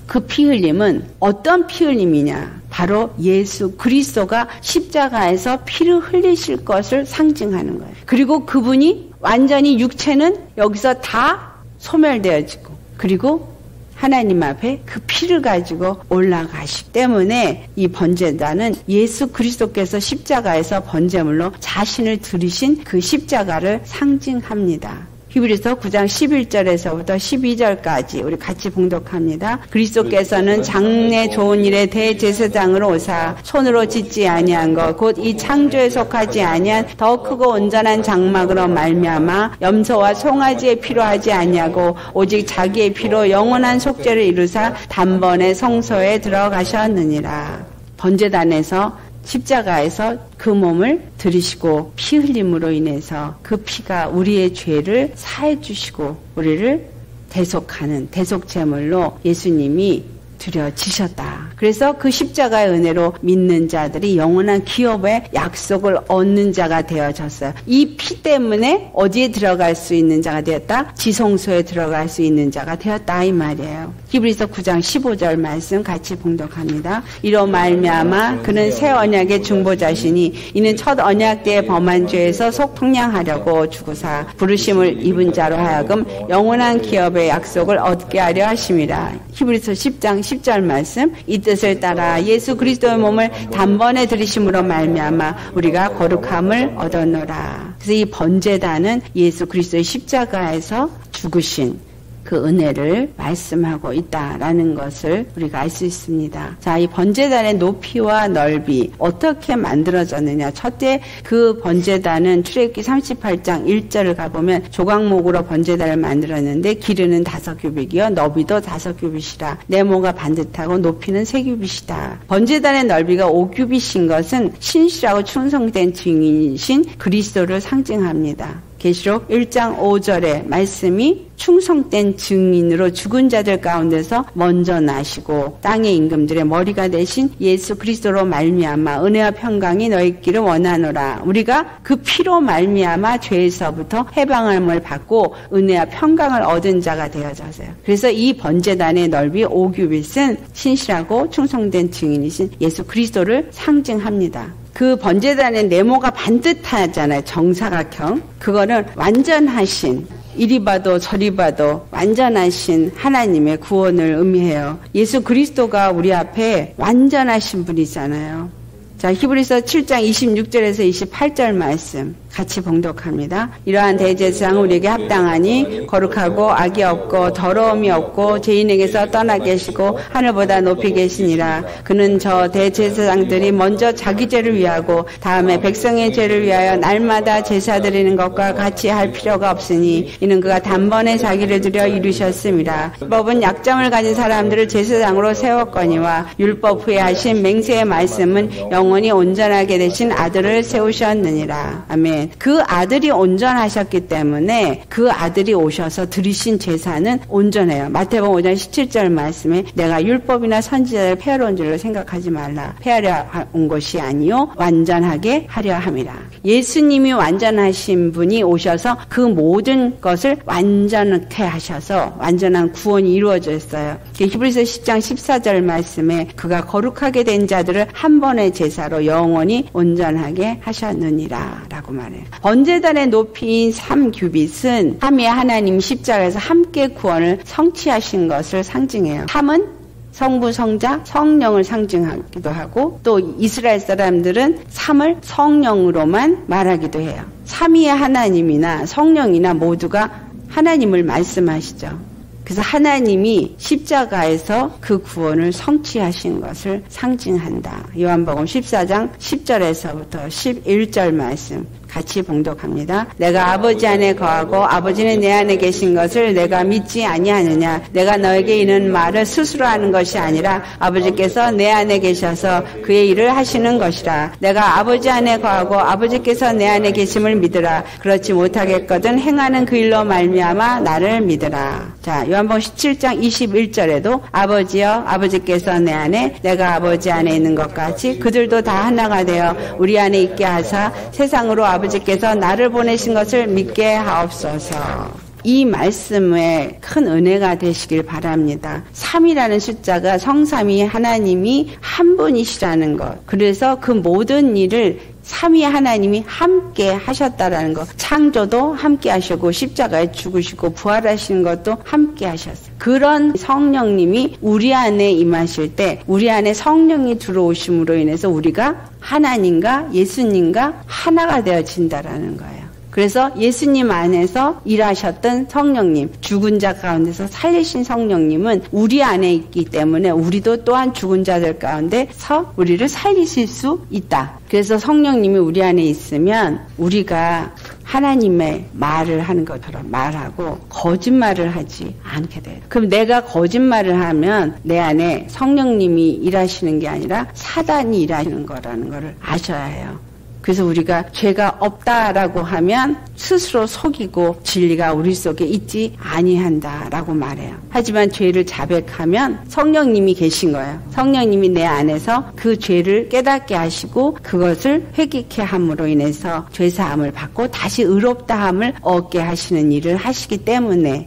그 피 흘림은 어떤 피 흘림이냐? 바로 예수 그리스도가 십자가에서 피를 흘리실 것을 상징하는 거예요. 그리고 그분이 완전히 육체는 여기서 다 소멸되어지고 그리고 하나님 앞에 그 피를 가지고 올라가시기 때문에 이 번제단은 예수 그리스도께서 십자가에서 번제물로 자신을 들이신 그 십자가를 상징합니다. 히브리서 9장 11절에서부터 12절까지 우리 같이 봉독합니다. 그리스도께서는 장래 좋은 일에 대제사장으로 오사 손으로 짓지 아니한 것 곧 이 창조에 속하지 아니한 더 크고 온전한 장막으로 말미암아 염소와 송아지의 피로 하지 아니하고 오직 자기의 피로 영원한 속죄를 이루사 단번에 성소에 들어가셨느니라. 번제단에서 십자가에서 그 몸을 들이시고 피 흘림으로 인해서 그 피가 우리의 죄를 사해 주시고 우리를 대속하는 대속제물로 예수님이 드려지셨다. 그래서 그 십자가의 은혜로 믿는 자들이 영원한 기업의 약속을 얻는 자가 되어졌어요. 이 피 때문에 어디에 들어갈 수 있는 자가 되었다? 지성소에 들어갈 수 있는 자가 되었다 이 말이에요. 히브리서 9장 15절 말씀 같이 봉독합니다. 이로 말미암아 그는 새 언약의 중보자시니 이는 첫 언약 때의 범한 죄에서 속통량하려고 주구사 부르심을 입은 자로 하여금 영원한 기업의 약속을 얻게 하려 하심이라. 히브리서 10장 10절 말씀. 이 뜻을 따라 예수 그리스도의 몸을 단번에 들이심으로 말미암아 우리가 거룩함을 얻었노라. 그래서 이 번제단은 예수 그리스도의 십자가에서 죽으신 그 은혜를 말씀하고 있다라는 것을 우리가 알 수 있습니다. 자, 이 번제단의 높이와 넓이 어떻게 만들어졌느냐. 첫째, 그 번제단은 출애굽기 38장 1절을 가보면 조각목으로 번제단을 만들었는데 길이는 5규빗이요 너비도 5규빗이라 네모가 반듯하고 높이는 3규빗이다. 번제단의 넓이가 5규빗인 것은 신실하고 충성된 증인이신 그리스도를 상징합니다. 계시록 1장 5절의 말씀이 충성된 증인으로 죽은 자들 가운데서 먼저 나시고 땅의 임금들의 머리가 되신 예수 그리스도로 말미암아 은혜와 평강이 너희 있기를 원하노라. 우리가 그 피로 말미암아 죄에서부터 해방함을 받고 은혜와 평강을 얻은 자가 되어졌어요. 그래서 이 번제단의 넓이 5규빗은 신실하고 충성된 증인이신 예수 그리스도를 상징합니다. 그 번제단의 네모가 반듯하잖아요. 정사각형. 그거는 완전하신, 이리 봐도 저리 봐도 완전하신 하나님의 구원을 의미해요. 예수 그리스도가 우리 앞에 완전하신 분이잖아요. 자, 히브리서 7장 26절에서 28절 말씀 같이 봉독합니다. 이러한 대제사장은 우리에게 합당하니 거룩하고 악이 없고 더러움이 없고 죄인에게서 떠나 계시고 하늘보다 높이 계시니라. 그는 저 대제사장들이 먼저 자기 죄를 위하고 다음에 백성의 죄를 위하여 날마다 제사 드리는 것과 같이 할 필요가 없으니 이는 그가 단번에 자기를 들여 이루셨습니다. 율법은 약점을 가진 사람들을 제사장으로 세웠거니와 율법 후에 하신 맹세의 말씀은 영원히 온전하게 되신 아들을 세우셨느니라. 아멘. 그 아들이 온전하셨기 때문에 그 아들이 오셔서 드리신 제사는 온전해요. 마태복음 5장 17절 말씀에 내가 율법이나 선지자를 폐하러 온 줄로 생각하지 말라. 폐하려 온 것이 아니요 완전하게 하려 함이라. 예수님이 완전하신 분이 오셔서 그 모든 것을 완전케 하셔서 완전한 구원이 이루어졌어요. 히브리서 10장 14절 말씀에 그가 거룩하게 된 자들을 한 번의 제사로 영원히 온전하게 하셨느니라 라고 말합니다. 번제단의 높이인 3규빗은 삼위의 하나님 십자가에서 함께 구원을 성취하신 것을 상징해요. 3은 성부, 성자, 성령을 상징하기도 하고 또 이스라엘 사람들은 삼을 성령으로만 말하기도 해요. 삼위의 하나님이나 성령이나 모두가 하나님을 말씀하시죠. 그래서 하나님이 십자가에서 그 구원을 성취하신 것을 상징한다. 요한복음 14장 10절에서부터 11절 말씀 같이 봉독합니다. 내가 아버지 안에 거하고 아버지는 내 안에 계신 것을 내가 믿지 아니하느냐. 내가 너에게 이는 말을 스스로 하는 것이 아니라 아버지께서 내 안에 계셔서 그의 일을 하시는 것이라. 내가 아버지 안에 거하고 아버지께서 내 안에 계심을 믿으라. 그렇지 못하겠거든 행하는 그 일로 말미암아 나를 믿으라. 자, 요한복음 17장 21절에도 아버지여 아버지께서 내 안에 내가 아버지 안에 있는 것 같이 그들도 다 하나가 되어 우리 안에 있게 하사 세상으로 아버지께서 나를 보내신 것을 믿게 하옵소서. 이 말씀에 큰 은혜가 되시길 바랍니다. 3이라는 숫자가 성삼위 하나님이 한 분이시라는 것. 그래서 그 모든 일을 삼위 하나님이 함께 하셨다라는 것. 창조도 함께 하시고 십자가에 죽으시고 부활하시는 것도 함께 하셨어요. 그런 성령님이 우리 안에 임하실 때 우리 안에 성령이 들어오심으로 인해서 우리가 하나님과 예수님과 하나가 되어진다라는 거예요. 그래서 예수님 안에서 일하셨던 성령님, 죽은 자 가운데서 살리신 성령님은 우리 안에 있기 때문에 우리도 또한 죽은 자들 가운데서 우리를 살리실 수 있다. 그래서 성령님이 우리 안에 있으면 우리가 하나님의 말을 하는 것처럼 말하고 거짓말을 하지 않게 돼요. 그럼 내가 거짓말을 하면 내 안에 성령님이 일하시는 게 아니라 사단이 일하는 거라는 걸 아셔야 해요. 그래서 우리가 죄가 없다라고 하면 스스로 속이고 진리가 우리 속에 있지 아니한다라고 말해요. 하지만 죄를 자백하면 성령님이 계신 거예요. 성령님이 내 안에서 그 죄를 깨닫게 하시고 그것을 회개케 함으로 인해서 죄사함을 받고 다시 의롭다함을 얻게 하시는 일을 하시기 때문에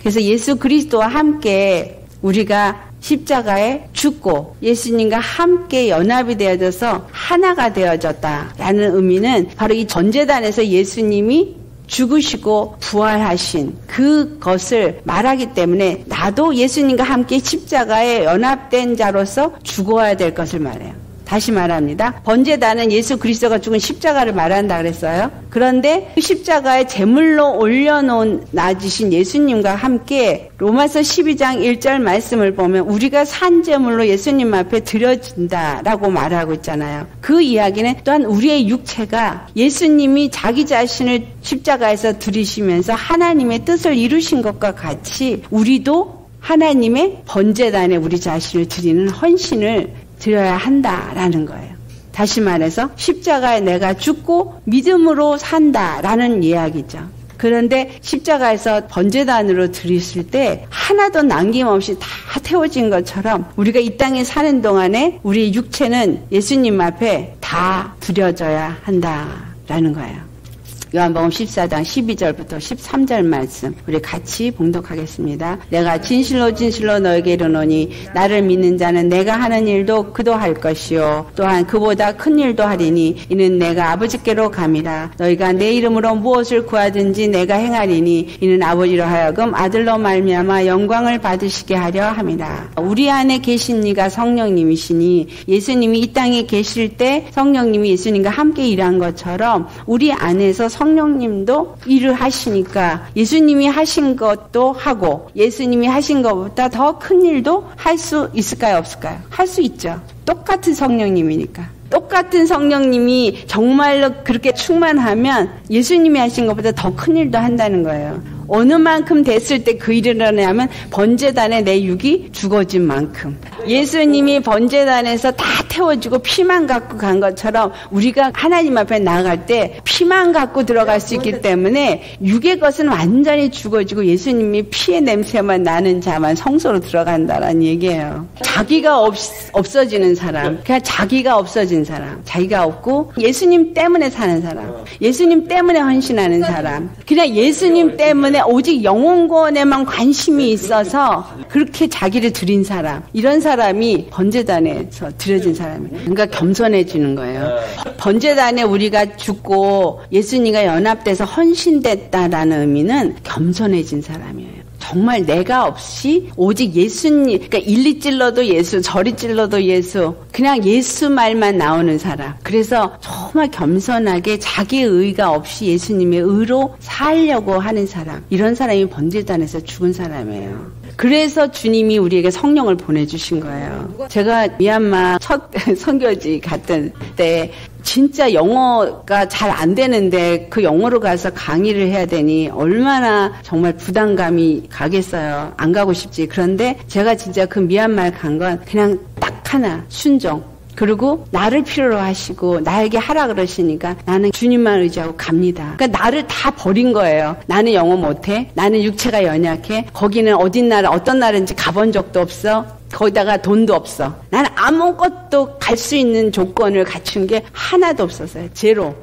그래서 예수 그리스도와 함께 우리가 십자가에 죽고 예수님과 함께 연합이 되어져서 하나가 되어졌다라는 의미는 바로 이 번제단에서 예수님이 죽으시고 부활하신 그것을 말하기 때문에 나도 예수님과 함께 십자가에 연합된 자로서 죽어야 될 것을 말해요. 다시 말합니다. 번제단은 예수 그리스도가 죽은 십자가를 말한다 그랬어요. 그런데 그 십자가에 제물로 올려놓은 나주신 예수님과 함께 로마서 12장 1절 말씀을 보면 우리가 산 제물로 예수님 앞에 드려진다라고 말하고 있잖아요. 그 이야기는 또한 우리의 육체가 예수님이 자기 자신을 십자가에서 들이시면서 하나님의 뜻을 이루신 것과 같이 우리도 하나님의 번제단에 우리 자신을 드리는 헌신을 드려야 한다라는 거예요. 다시 말해서 십자가에 내가 죽고 믿음으로 산다라는 이야기죠. 그런데 십자가에서 번제단으로 드렸을 때 하나도 남김없이 다 태워진 것처럼 우리가 이 땅에 사는 동안에 우리의 육체는 예수님 앞에 다 드려져야 한다라는 거예요. 요한복음 14장 12절부터 13절 말씀 우리 같이 봉독하겠습니다. 내가 진실로 진실로 너에게 이르노니 나를 믿는 자는 내가 하는 일도 그도 할 것이요 또한 그보다 큰 일도 하리니 이는 내가 아버지께로 감이라. 너희가 내 이름으로 무엇을 구하든지 내가 행하리니 이는 아버지로 하여금 아들로 말미암아 영광을 받으시게 하려 함이라. 우리 안에 계신 이가 성령님이시니 예수님이 이 땅에 계실 때 성령님이 예수님과 함께 일한 것처럼 우리 안에서 성령님도 일을 하시니까 예수님이 하신 것도 하고 예수님이 하신 것보다 더 큰 일도 할 수 있을까요? 없을까요? 할 수 있죠. 똑같은 성령님이니까. 똑같은 성령님이 정말로 그렇게 충만하면 예수님이 하신 것보다 더 큰 일도 한다는 거예요. 어느 만큼 됐을 때 그 일을 하냐면 번제단에 내 육이 죽어진 만큼 예수님이 번제단에서 다 태워주고 피만 갖고 간 것처럼 우리가 하나님 앞에 나아갈 때 피만 갖고 들어갈 수 있기 때문에 육의 것은 완전히 죽어지고 예수님이 피의 냄새만 나는 자만 성소로 들어간다라는 얘기예요. 자기가 없어지는 사람, 그냥 자기가 없어진 사람, 자기가 없고 예수님 때문에 사는 사람, 예수님 때문에 헌신하는 사람, 그냥 예수님 때문에 오직 영혼구원에만 관심이 있어서 그렇게 자기를 드린 사람, 이런 사람이 번제단에서 드려진 사람이에요. 그러니까 겸손해지는 거예요. 번제단에 우리가 죽고 예수님과 연합돼서 헌신됐다라는 의미는 겸손해진 사람이에요. 정말 내가 없이 오직 예수님, 그러니까 일리 찔러도 예수, 저리 찔러도 예수, 그냥 예수 말만 나오는 사람. 그래서 정말 겸손하게 자기의 의가 없이 예수님의 의로 살려고 하는 사람. 이런 사람이 번제단에서 죽은 사람이에요. 그래서 주님이 우리에게 성령을 보내주신 거예요. 제가 미얀마 첫 선교지 갔던 때 진짜 영어가 잘 안 되는데 그 영어로 가서 강의를 해야 되니 얼마나 정말 부담감이 가겠어요. 안 가고 싶지. 그런데 제가 진짜 그 미얀마에 간 건 그냥 딱 하나, 순종. 그리고 나를 필요로 하시고 나에게 하라 그러시니까 나는 주님만 의지하고 갑니다. 그러니까 나를 다 버린 거예요. 나는 영어 못해. 나는 육체가 연약해. 거기는 어딘 나라, 어떤 나라인지 가본 적도 없어. 거기다가 돈도 없어. 난 아무것도 갈 수 있는 조건을 갖춘 게 하나도 없었어요. 제로.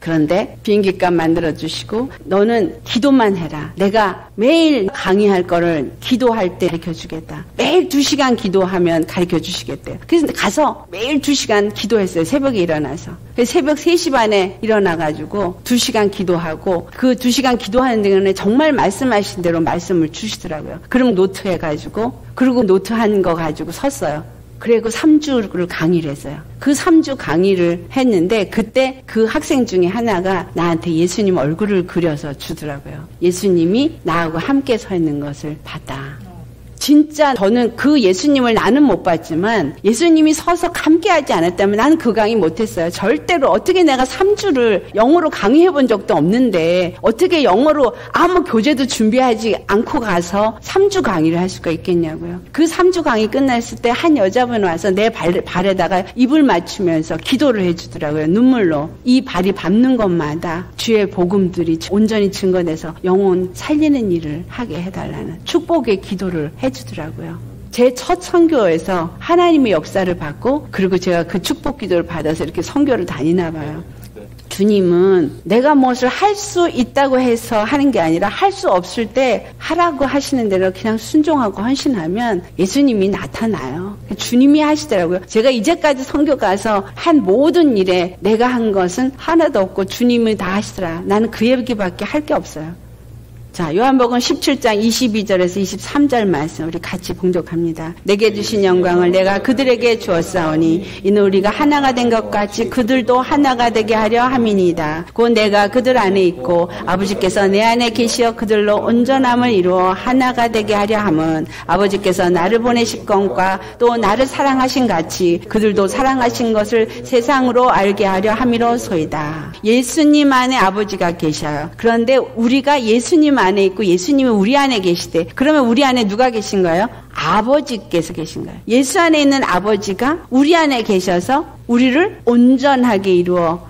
그런데 비행기값 만들어주시고 너는 기도만 해라. 내가 매일 강의할 거를 기도할 때 가르쳐주겠다. 매일 2시간 기도하면 가르쳐주시겠대요. 그래서 가서 매일 2시간 기도했어요. 새벽에 일어나서. 그래서 새벽 3시 반에 일어나가지고 2시간 기도하고 그 2시간 기도하는 동안에 정말 말씀하신 대로 말씀을 주시더라고요. 그럼 노트해가지고 그리고 노트한 거 가지고 섰어요. 그리고 3주를 강의를 했어요. 그 3주 강의를 했는데 그때 그 학생 중에 하나가 나한테 예수님 얼굴을 그려서 주더라고요. 예수님이 나하고 함께 서 있는 것을 봤다. 진짜 저는 그 예수님을 나는 못 봤지만 예수님이 서서 함께하지 않았다면 나는 그 강의 못했어요. 절대로 어떻게 내가 3주를 영어로 강의해본 적도 없는데 어떻게 영어로 아무 교재도 준비하지 않고 가서 3주 강의를 할 수가 있겠냐고요. 그 3주 강의 끝났을 때 한 여자분 와서 내 발에다가 입을 맞추면서 기도를 해주더라고요. 눈물로. 이 발이 밟는 것마다 주의 복음들이 온전히 증거돼서 영혼 살리는 일을 하게 해달라는 축복의 기도를 해주더라고요. 제 첫 선교에서 하나님의 역사를 받고 그리고 제가 그 축복 기도를 받아서 이렇게 선교를 다니나 봐요. 주님은 내가 무엇을 할 수 있다고 해서 하는 게 아니라 할 수 없을 때 하라고 하시는 대로 그냥 순종하고 헌신하면 예수님이 나타나요. 주님이 하시더라고요. 제가 이제까지 선교 가서 한 모든 일에 내가 한 것은 하나도 없고 주님이 다 하시더라. 나는 그 얘기밖에 할 게 없어요. 자, 요한복음 17장 22절에서 23절 말씀 우리 같이 봉독합니다. 내게 주신 영광을 내가 그들에게 주었사오니 이는 우리가 하나가 된 것 같이 그들도 하나가 되게 하려 함이니이다. 곧 내가 그들 안에 있고 아버지께서 내 안에 계시어 그들로 온전함을 이루어 하나가 되게 하려 함은 아버지께서 나를 보내실건과 또 나를 사랑하신 같이 그들도 사랑하신 것을 세상으로 알게 하려 함이로소이다. 예수님 안에 아버지가 계셔요. 그런데 우리가 예수님 안에 있고 예수님은 우리 안에 계시대. 그러면 우리 안에 누가 계신 거예요? 아버지께서 계신 거예요. 예수 안에 있는 아버지가 우리 안에 계셔서 우리를 온전하게 이루어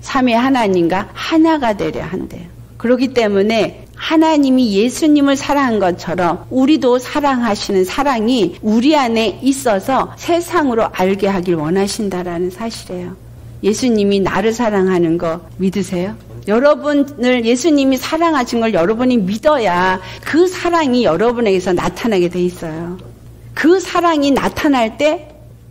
삼위 하나님과 하나가 되려 한대요. 그렇기 때문에 하나님이 예수님을 사랑한 것처럼 우리도 사랑하시는 사랑이 우리 안에 있어서 세상으로 알게 하길 원하신다라는 사실이에요. 예수님이 나를 사랑하는 거 믿으세요? 여러분을 예수님이 사랑하신 걸 여러분이 믿어야 그 사랑이 여러분에게서 나타나게 돼 있어요. 그 사랑이 나타날 때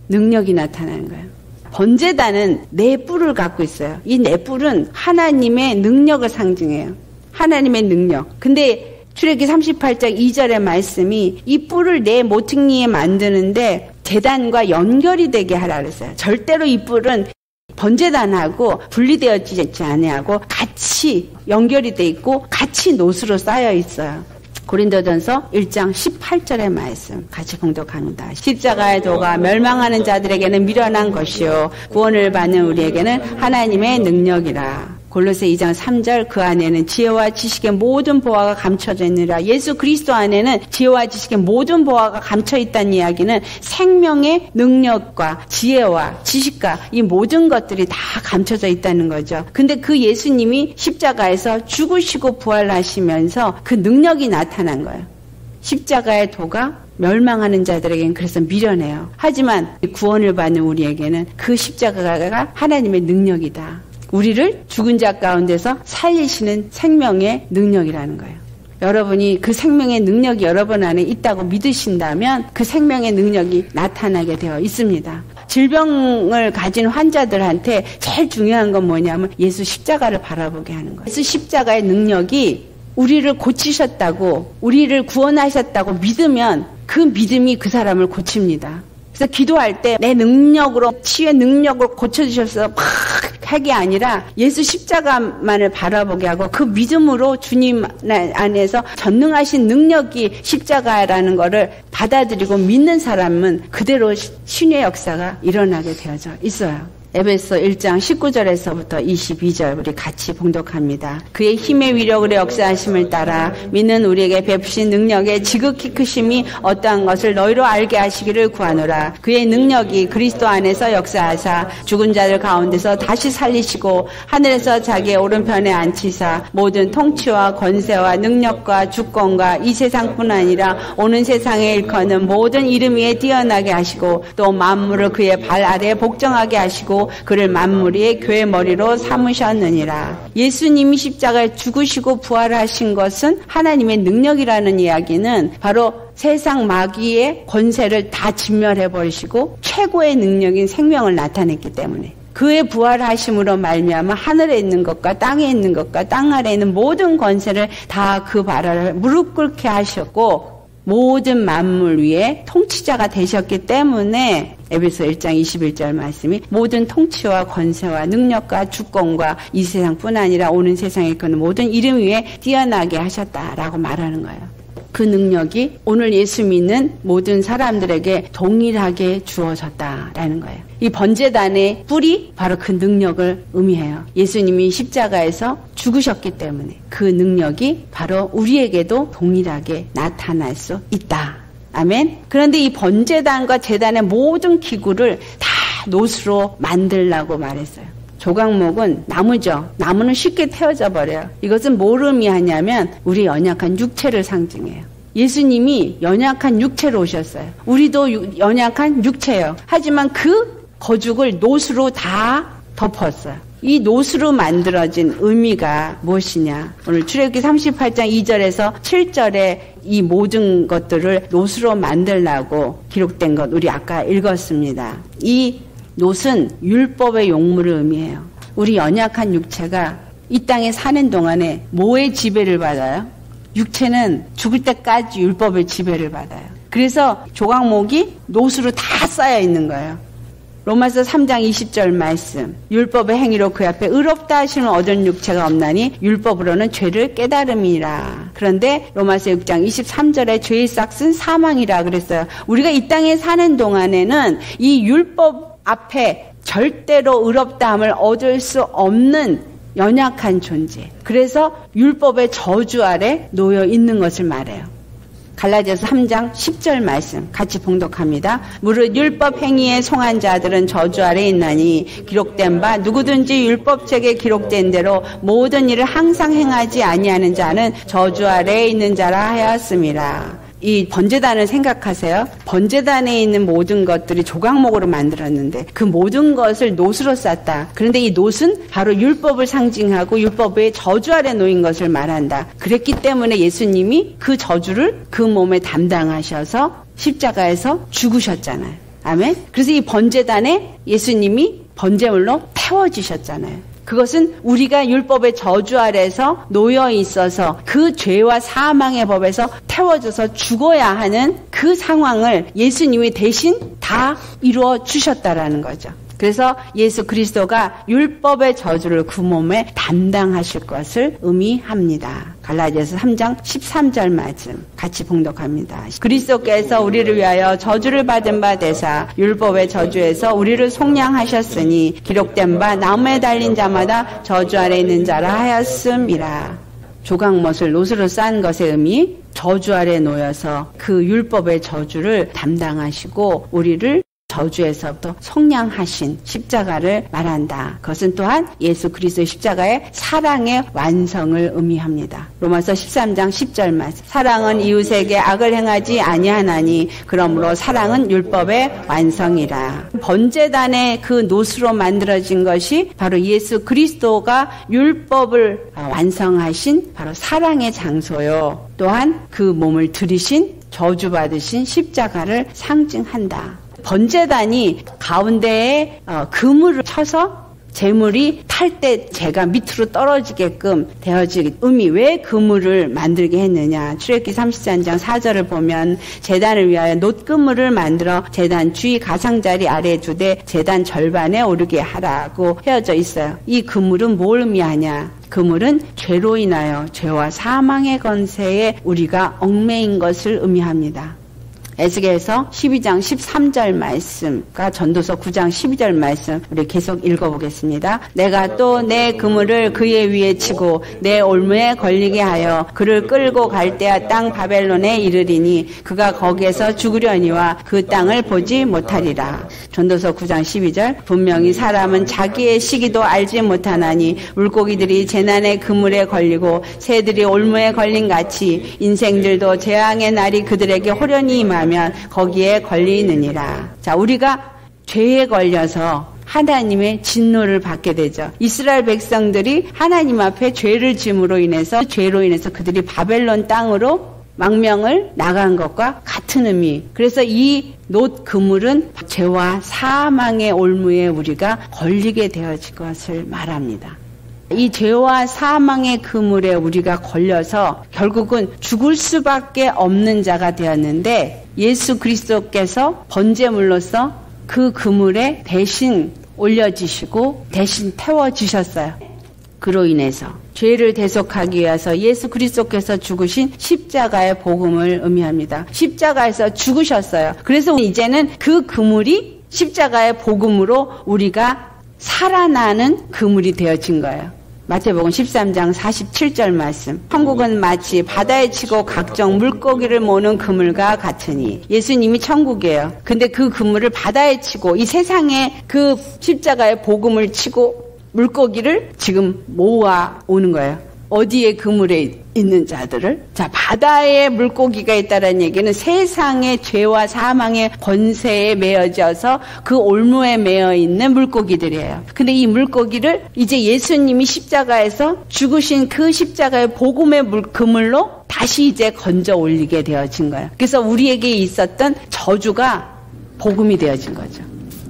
능력이 나타나는 거예요. 번제단은 네 뿔을 갖고 있어요. 이 네 뿔은 하나님의 능력을 상징해요. 하나님의 능력. 근데 출애굽기 38장 2절의 말씀이 이 뿔을 네 모퉁이에 만드는데 제단과 연결이 되게 하라 그랬어요. 절대로 이 뿔은 번제단하고 분리되어지지 아니하고 같이 연결이 돼 있고 같이 노수로 쌓여 있어요. 고린도전서 1장 18절의 말씀 같이 봉독합니다. 십자가의 도가 멸망하는 자들에게는 미련한 것이요 구원을 받는 우리에게는 하나님의 능력이라. 골로새 2장 3절 그 안에는 지혜와 지식의 모든 보화가 감춰져 있느라. 예수 그리스도 안에는 지혜와 지식의 모든 보화가 감춰 있다는 이야기는 생명의 능력과 지혜와 지식과 이 모든 것들이 다 감춰져 있다는 거죠. 근데 그 예수님이 십자가에서 죽으시고 부활하시면서 그 능력이 나타난 거예요. 십자가의 도가 멸망하는 자들에게는 그래서 미련해요. 하지만 구원을 받는 우리에게는 그 십자가가 하나님의 능력이다. 우리를 죽은 자 가운데서 살리시는 생명의 능력이라는 거예요. 여러분이 그 생명의 능력이 여러분 안에 있다고 믿으신다면 그 생명의 능력이 나타나게 되어 있습니다. 질병을 가진 환자들한테 제일 중요한 건 뭐냐면 예수 십자가를 바라보게 하는 거예요. 예수 십자가의 능력이 우리를 고치셨다고, 우리를 구원하셨다고 믿으면 그 믿음이 그 사람을 고칩니다. 그래서 기도할 때 내 능력으로 치유의 능력을 고쳐주셔서 막 하게 아니라 예수 십자가만을 바라보게 하고 그 믿음으로 주님 안에서 전능하신 능력이 십자가라는 거를 받아들이고 믿는 사람은 그대로 신의 역사가 일어나게 되어져 있어요. 에베소 1장 19절에서부터 22절 우리 같이 봉독합니다. 그의 힘의 위력으로 역사하심을 따라 믿는 우리에게 베푸신 능력의 지극히 크심이 어떠한 것을 너희로 알게 하시기를 구하노라. 그의 능력이 그리스도 안에서 역사하사 죽은 자들 가운데서 다시 살리시고 하늘에서 자기의 오른편에 앉히사 모든 통치와 권세와 능력과 주권과 이 세상뿐 아니라 오는 세상에 일컫는 모든 이름 위에 뛰어나게 하시고 또 만물을 그의 발 아래에 복종하게 하시고 그를 만물의 교회 머리로 삼으셨느니라. 예수님이 십자가에 죽으시고 부활하신 것은 하나님의 능력이라는 이야기는 바로 세상 마귀의 권세를 다 진멸해버리시고 최고의 능력인 생명을 나타냈기 때문에 그의 부활하심으로 말미암아 하늘에 있는 것과 땅에 있는 것과 땅 아래에 있는 모든 권세를 다 그 발 아래 무릎 꿇게 하셨고 모든 만물 위에 통치자가 되셨기 때문에 에베소 1장 21절 말씀이 모든 통치와 권세와 능력과 주권과 이 세상뿐 아니라 오는 세상에 있는 모든 이름 위에 뛰어나게 하셨다라고 말하는 거예요. 그 능력이 오늘 예수 믿는 모든 사람들에게 동일하게 주어졌다라는 거예요. 이 번제단의 뿔이 바로 그 능력을 의미해요. 예수님이 십자가에서 죽으셨기 때문에 그 능력이 바로 우리에게도 동일하게 나타날 수 있다. 아멘. 그런데 이 번제단과 제단의 모든 기구를 다 노수로 만들라고 말했어요. 조각목은 나무죠. 나무는 쉽게 태워져 버려요. 이것은 뭘 의미하냐면 우리 연약한 육체를 상징해요. 예수님이 연약한 육체로 오셨어요. 우리도 연약한 육체예요. 하지만 그 거죽을 노수로 다 덮었어요. 이 노수로 만들어진 의미가 무엇이냐. 오늘 출애굽기 38장 2절에서 7절에 이 모든 것들을 노수로 만들라고 기록된 것 우리 아까 읽었습니다. 이 노수는 율법의 용물을 의미해요. 우리 연약한 육체가 이 땅에 사는 동안에 뭐의 지배를 받아요? 육체는 죽을 때까지 율법의 지배를 받아요. 그래서 조각목이 노수로 다 쌓여 있는 거예요. 로마서 3장 20절 말씀, 율법의 행위로 그 앞에 의롭다 하시는 얻은 육체가 없나니 율법으로는 죄를 깨달음이라. 그런데 로마서 6장 23절에 죄의 삯은 사망이라 그랬어요. 우리가 이 땅에 사는 동안에는 이 율법 앞에 절대로 의롭다함을 얻을 수 없는 연약한 존재, 그래서 율법의 저주 아래 놓여 있는 것을 말해요. 갈라디아서 3장 10절 말씀 같이 봉독합니다. 무릇 율법 행위에 송한 자들은 저주 아래 있나니 기록된 바 누구든지 율법책에 기록된 대로 모든 일을 항상 행하지 아니하는 자는 저주 아래에 있는 자라 하였습니다. 이 번제단을 생각하세요. 번제단에 있는 모든 것들이 조각목으로 만들었는데 그 모든 것을 놋으로 쌌다. 그런데 이 놋은 바로 율법을 상징하고 율법의 저주 아래 놓인 것을 말한다. 그랬기 때문에 예수님이 그 저주를 그 몸에 담당하셔서 십자가에서 죽으셨잖아요. 아멘. 그래서 이 번제단에 예수님이 번제물로 태워지셨잖아요. 그것은 우리가 율법의 저주 아래서 놓여 있어서 그 죄와 사망의 법에서 태워져서 죽어야 하는 그 상황을 예수님이 대신 다 이루어 주셨다라는 거죠. 그래서 예수 그리스도가 율법의 저주를 그 몸에 담당하실 것을 의미합니다. 갈라디아서 3장 13절 말씀 같이 봉독합니다. 그리스도께서 우리를 위하여 저주를 받은 바 되사 율법의 저주에서 우리를 속량하셨으니 기록된 바 나무에 달린 자마다 저주 아래 있는 자라 하였음이라. 조각못을 놋으로 싼 것의 의미, 저주 아래 놓여서 그 율법의 저주를 담당하시고 우리를 저주에서부터 속량하신 십자가를 말한다. 그것은 또한 예수 그리스도의 십자가의 사랑의 완성을 의미합니다. 로마서 13장 10절 말씀. 사랑은 이웃에게 악을 행하지 아니하나니 그러므로 사랑은 율법의 완성이라. 번제단의 그 노수로 만들어진 것이 바로 예수 그리스도가 율법을 완성하신 바로 사랑의 장소요. 또한 그 몸을 들이신 저주받으신 십자가를 상징한다. 번제단이 가운데에 그물을 쳐서 재물이 탈 때 재가 밑으로 떨어지게끔 되어질 의미. 왜 그물을 만들게 했느냐. 출애굽기 33장 4절을 보면 제단을 위하여 놋그물을 만들어 제단 주위 가장자리 아래 두되 제단 절반에 오르게 하라고 헤어져 있어요. 이 그물은 뭘 의미하냐. 그물은 죄로 인하여 죄와 사망의 권세에 우리가 얽매인 것을 의미합니다. 에스겔서 12장 13절 말씀과 전도서 9장 12절 말씀 우리 계속 읽어보겠습니다. 내가 또 내 그물을 그의 위에 치고 내 올무에 걸리게 하여 그를 끌고 갈대아 땅 바벨론에 이르리니 그가 거기에서 죽으려니와 그 땅을 보지 못하리라. 전도서 9장 12절. 분명히 사람은 자기의 시기도 알지 못하나니 물고기들이 재난의 그물에 걸리고 새들이 올무에 걸린 같이 인생들도 재앙의 날이 그들에게 호련히 임하며 거기에 걸리느니라. 자, 우리가 죄에 걸려서 하나님의 진노를 받게 되죠. 이스라엘 백성들이 하나님 앞에 죄를 짐으로 인해서 그들이 바벨론 땅으로 망명을 나간 것과 같은 의미. 그래서 이 놋 그물은 죄와 사망의 올무에 우리가 걸리게 되어질 것을 말합니다. 이 죄와 사망의 그물에 우리가 걸려서 결국은 죽을 수밖에 없는 자가 되었는데 예수 그리스도께서 번제물로서 그 그물에 대신 올려지시고 대신 태워지셨어요. 그로 인해서 죄를 대속하기 위해서 예수 그리스도께서 죽으신 십자가의 복음을 의미합니다. 십자가에서 죽으셨어요. 그래서 이제는 그 그물이 십자가의 복음으로 우리가 살아나는 그물이 되어진 거예요. 마태복음 13장 47절 말씀. 천국은 마치 바다에 치고 각종 물고기를 모는 그물과 같으니. 예수님이 천국이에요. 근데 그 그물을 바다에 치고 이 세상에 그 십자가의 복음을 치고 물고기를 지금 모아오는 거예요. 어디에 그물에 있는 자들을. 자, 바다에 물고기가 있다는 얘기는 세상의 죄와 사망의 권세에 매어져서 그 올무에 매어 있는 물고기들이에요. 근데 이 물고기를 이제 예수님이 십자가에서 죽으신 그 십자가의 복음의 그물로 다시 이제 건져 올리게 되어진 거예요. 그래서 우리에게 있었던 저주가 복음이 되어진 거죠.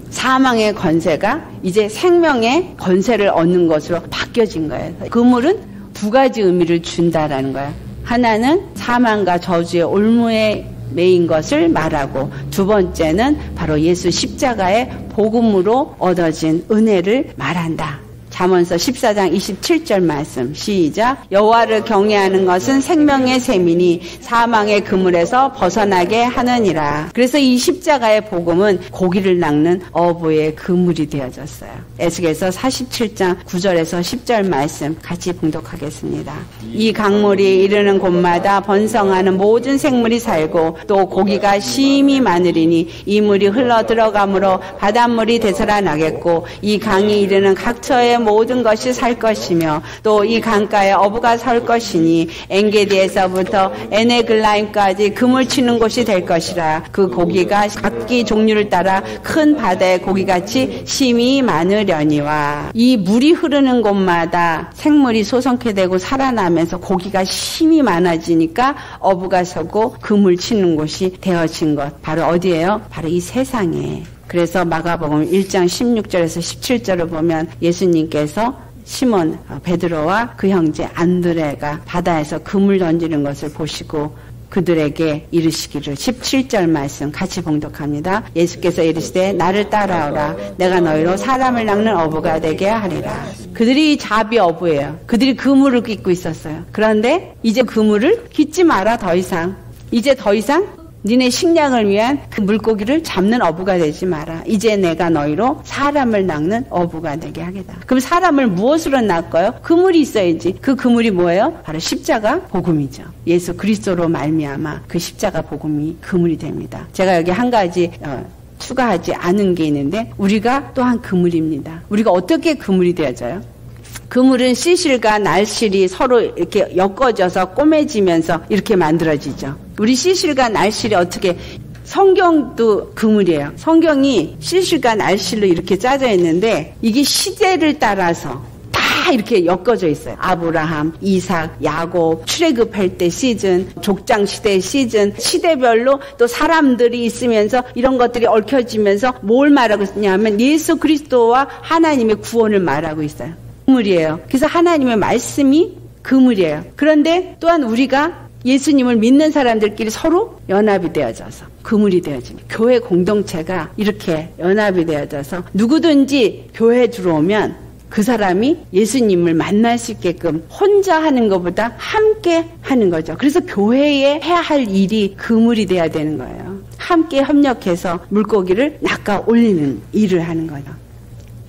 사망의 권세가 이제 생명의 권세를 얻는 것으로 바뀌어진 거예요. 그물은 두 가지 의미를 준다라는 거야. 하나는 사망과 저주의 올무에 매인 것을 말하고, 두 번째는 바로 예수 십자가의 복음으로 얻어진 은혜를 말한다. 잠언서 14장 27절 말씀 시작. 여호와를 경외하는 것은 생명의 샘이니 사망의 그물에서 벗어나게 하느니라. 그래서 이 십자가의 복음은 고기를 낚는 어부의 그물이 되어졌어요. 에스겔서 47장 9절에서 10절 말씀 같이 봉독하겠습니다. 이 강물이 이르는 곳마다 번성하는 모든 생물이 살고 또 고기가 심히 많으리니 이 물이 흘러 들어가므로 바닷물이 되살아나겠고 이 강이 이르는 각처의 모든 것이 살 것이며 또 이 강가에 어부가 설 것이니 엔게디에서부터 에네글라임까지 그물치는 곳이 될 것이라. 그 고기가 각기 종류를 따라 큰 바다의 고기같이 심히 많으려니와. 이 물이 흐르는 곳마다 생물이 소성케 되고 살아나면서 고기가 심히 많아지니까 어부가 서고 그물치는 곳이 되어진 것, 바로 어디예요? 바로 이 세상에. 그래서 마가복음 1장 16절에서 17절을 보면 예수님께서 시몬 베드로와 그 형제 안드레가 바다에서 그물 던지는 것을 보시고 그들에게 이르시기를, 17절 말씀 같이 봉독합니다. 예수께서 이르시되 나를 따라오라 내가 너희로 사람을 낚는 어부가 되게 하리라. 그들이 자비 어부예요. 그들이 그물을 깃고 있었어요. 그런데 이제 그물을 깃지 마라 더 이상. 이제 더 이상 니네 식량을 위한 그 물고기를 잡는 어부가 되지 마라. 이제 내가 너희로 사람을 낚는 어부가 되게 하겠다. 그럼 사람을 무엇으로 낚아요? 그물이 있어야지. 그 그물이 뭐예요? 바로 십자가 복음이죠. 예수 그리스도로 말미암아 그 십자가 복음이 그물이 됩니다. 제가 여기 한 가지 추가하지 않은 게 있는데, 우리가 또한 그물입니다. 우리가 어떻게 그물이 되어져요? 그물은 시실과 날실이 서로 이렇게 엮어져서 꼬매지면서 이렇게 만들어지죠. 우리 시실과 날실이 어떻게, 성경도 그물이에요. 성경이 시실과 날실로 이렇게 짜져 있는데 이게 시대를 따라서 다 이렇게 엮어져 있어요. 아브라함, 이삭, 야곱, 출애굽할 때 시즌, 족장 시대 시즌, 시대별로 또 사람들이 있으면서 이런 것들이 얽혀지면서 뭘 말하고 있냐면 예수 그리스도와 하나님의 구원을 말하고 있어요. 그물이에요. 그래서 하나님의 말씀이 그물이에요. 그런데 또한 우리가 예수님을 믿는 사람들끼리 서로 연합이 되어져서 그물이 되어집니다. 교회 공동체가 이렇게 연합이 되어져서 누구든지 교회에 들어오면 그 사람이 예수님을 만날 수 있게끔 혼자 하는 것보다 함께 하는 거죠. 그래서 교회에 해야 할 일이 그물이 돼야 되는 거예요. 함께 협력해서 물고기를 낚아 올리는 일을 하는 거예요.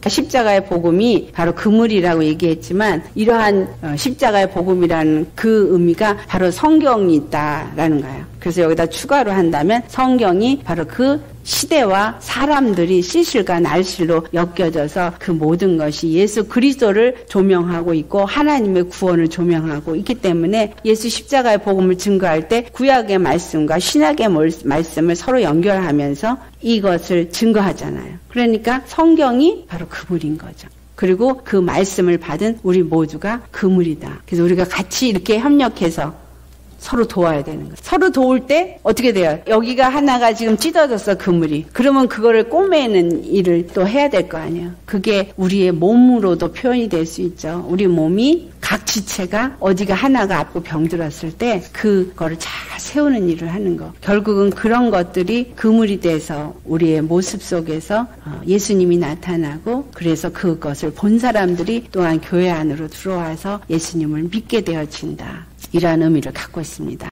십자가의 복음이 바로 그물이라고 얘기했지만 이러한 십자가의 복음이라는 그 의미가 바로 성경이 있다라는 거예요. 그래서 여기다 추가로 한다면 성경이 바로 그 시대와 사람들이 시실과 날실로 엮여져서 그 모든 것이 예수 그리스도를 조명하고 있고 하나님의 구원을 조명하고 있기 때문에 예수 십자가의 복음을 증거할 때 구약의 말씀과 신약의 말씀을 서로 연결하면서 이것을 증거하잖아요. 그러니까 성경이 바로 그물인 거죠. 그리고 그 말씀을 받은 우리 모두가 그물이다. 그래서 우리가 같이 이렇게 협력해서 서로 도와야 되는 거예요. 서로 도울 때 어떻게 돼요? 여기가 하나가 지금 찢어졌어, 그물이. 그러면 그거를 꼬매는 일을 또 해야 될 거 아니에요. 그게 우리의 몸으로도 표현이 될 수 있죠. 우리 몸이 각 지체가 어디가 하나가 아프고 병들었을 때 그거를 잘 세우는 일을 하는 거. 결국은 그런 것들이 그물이 돼서 우리의 모습 속에서 예수님이 나타나고, 그래서 그것을 본 사람들이 또한 교회 안으로 들어와서 예수님을 믿게 되어진다. 이러한 의미를 갖고 있습니다.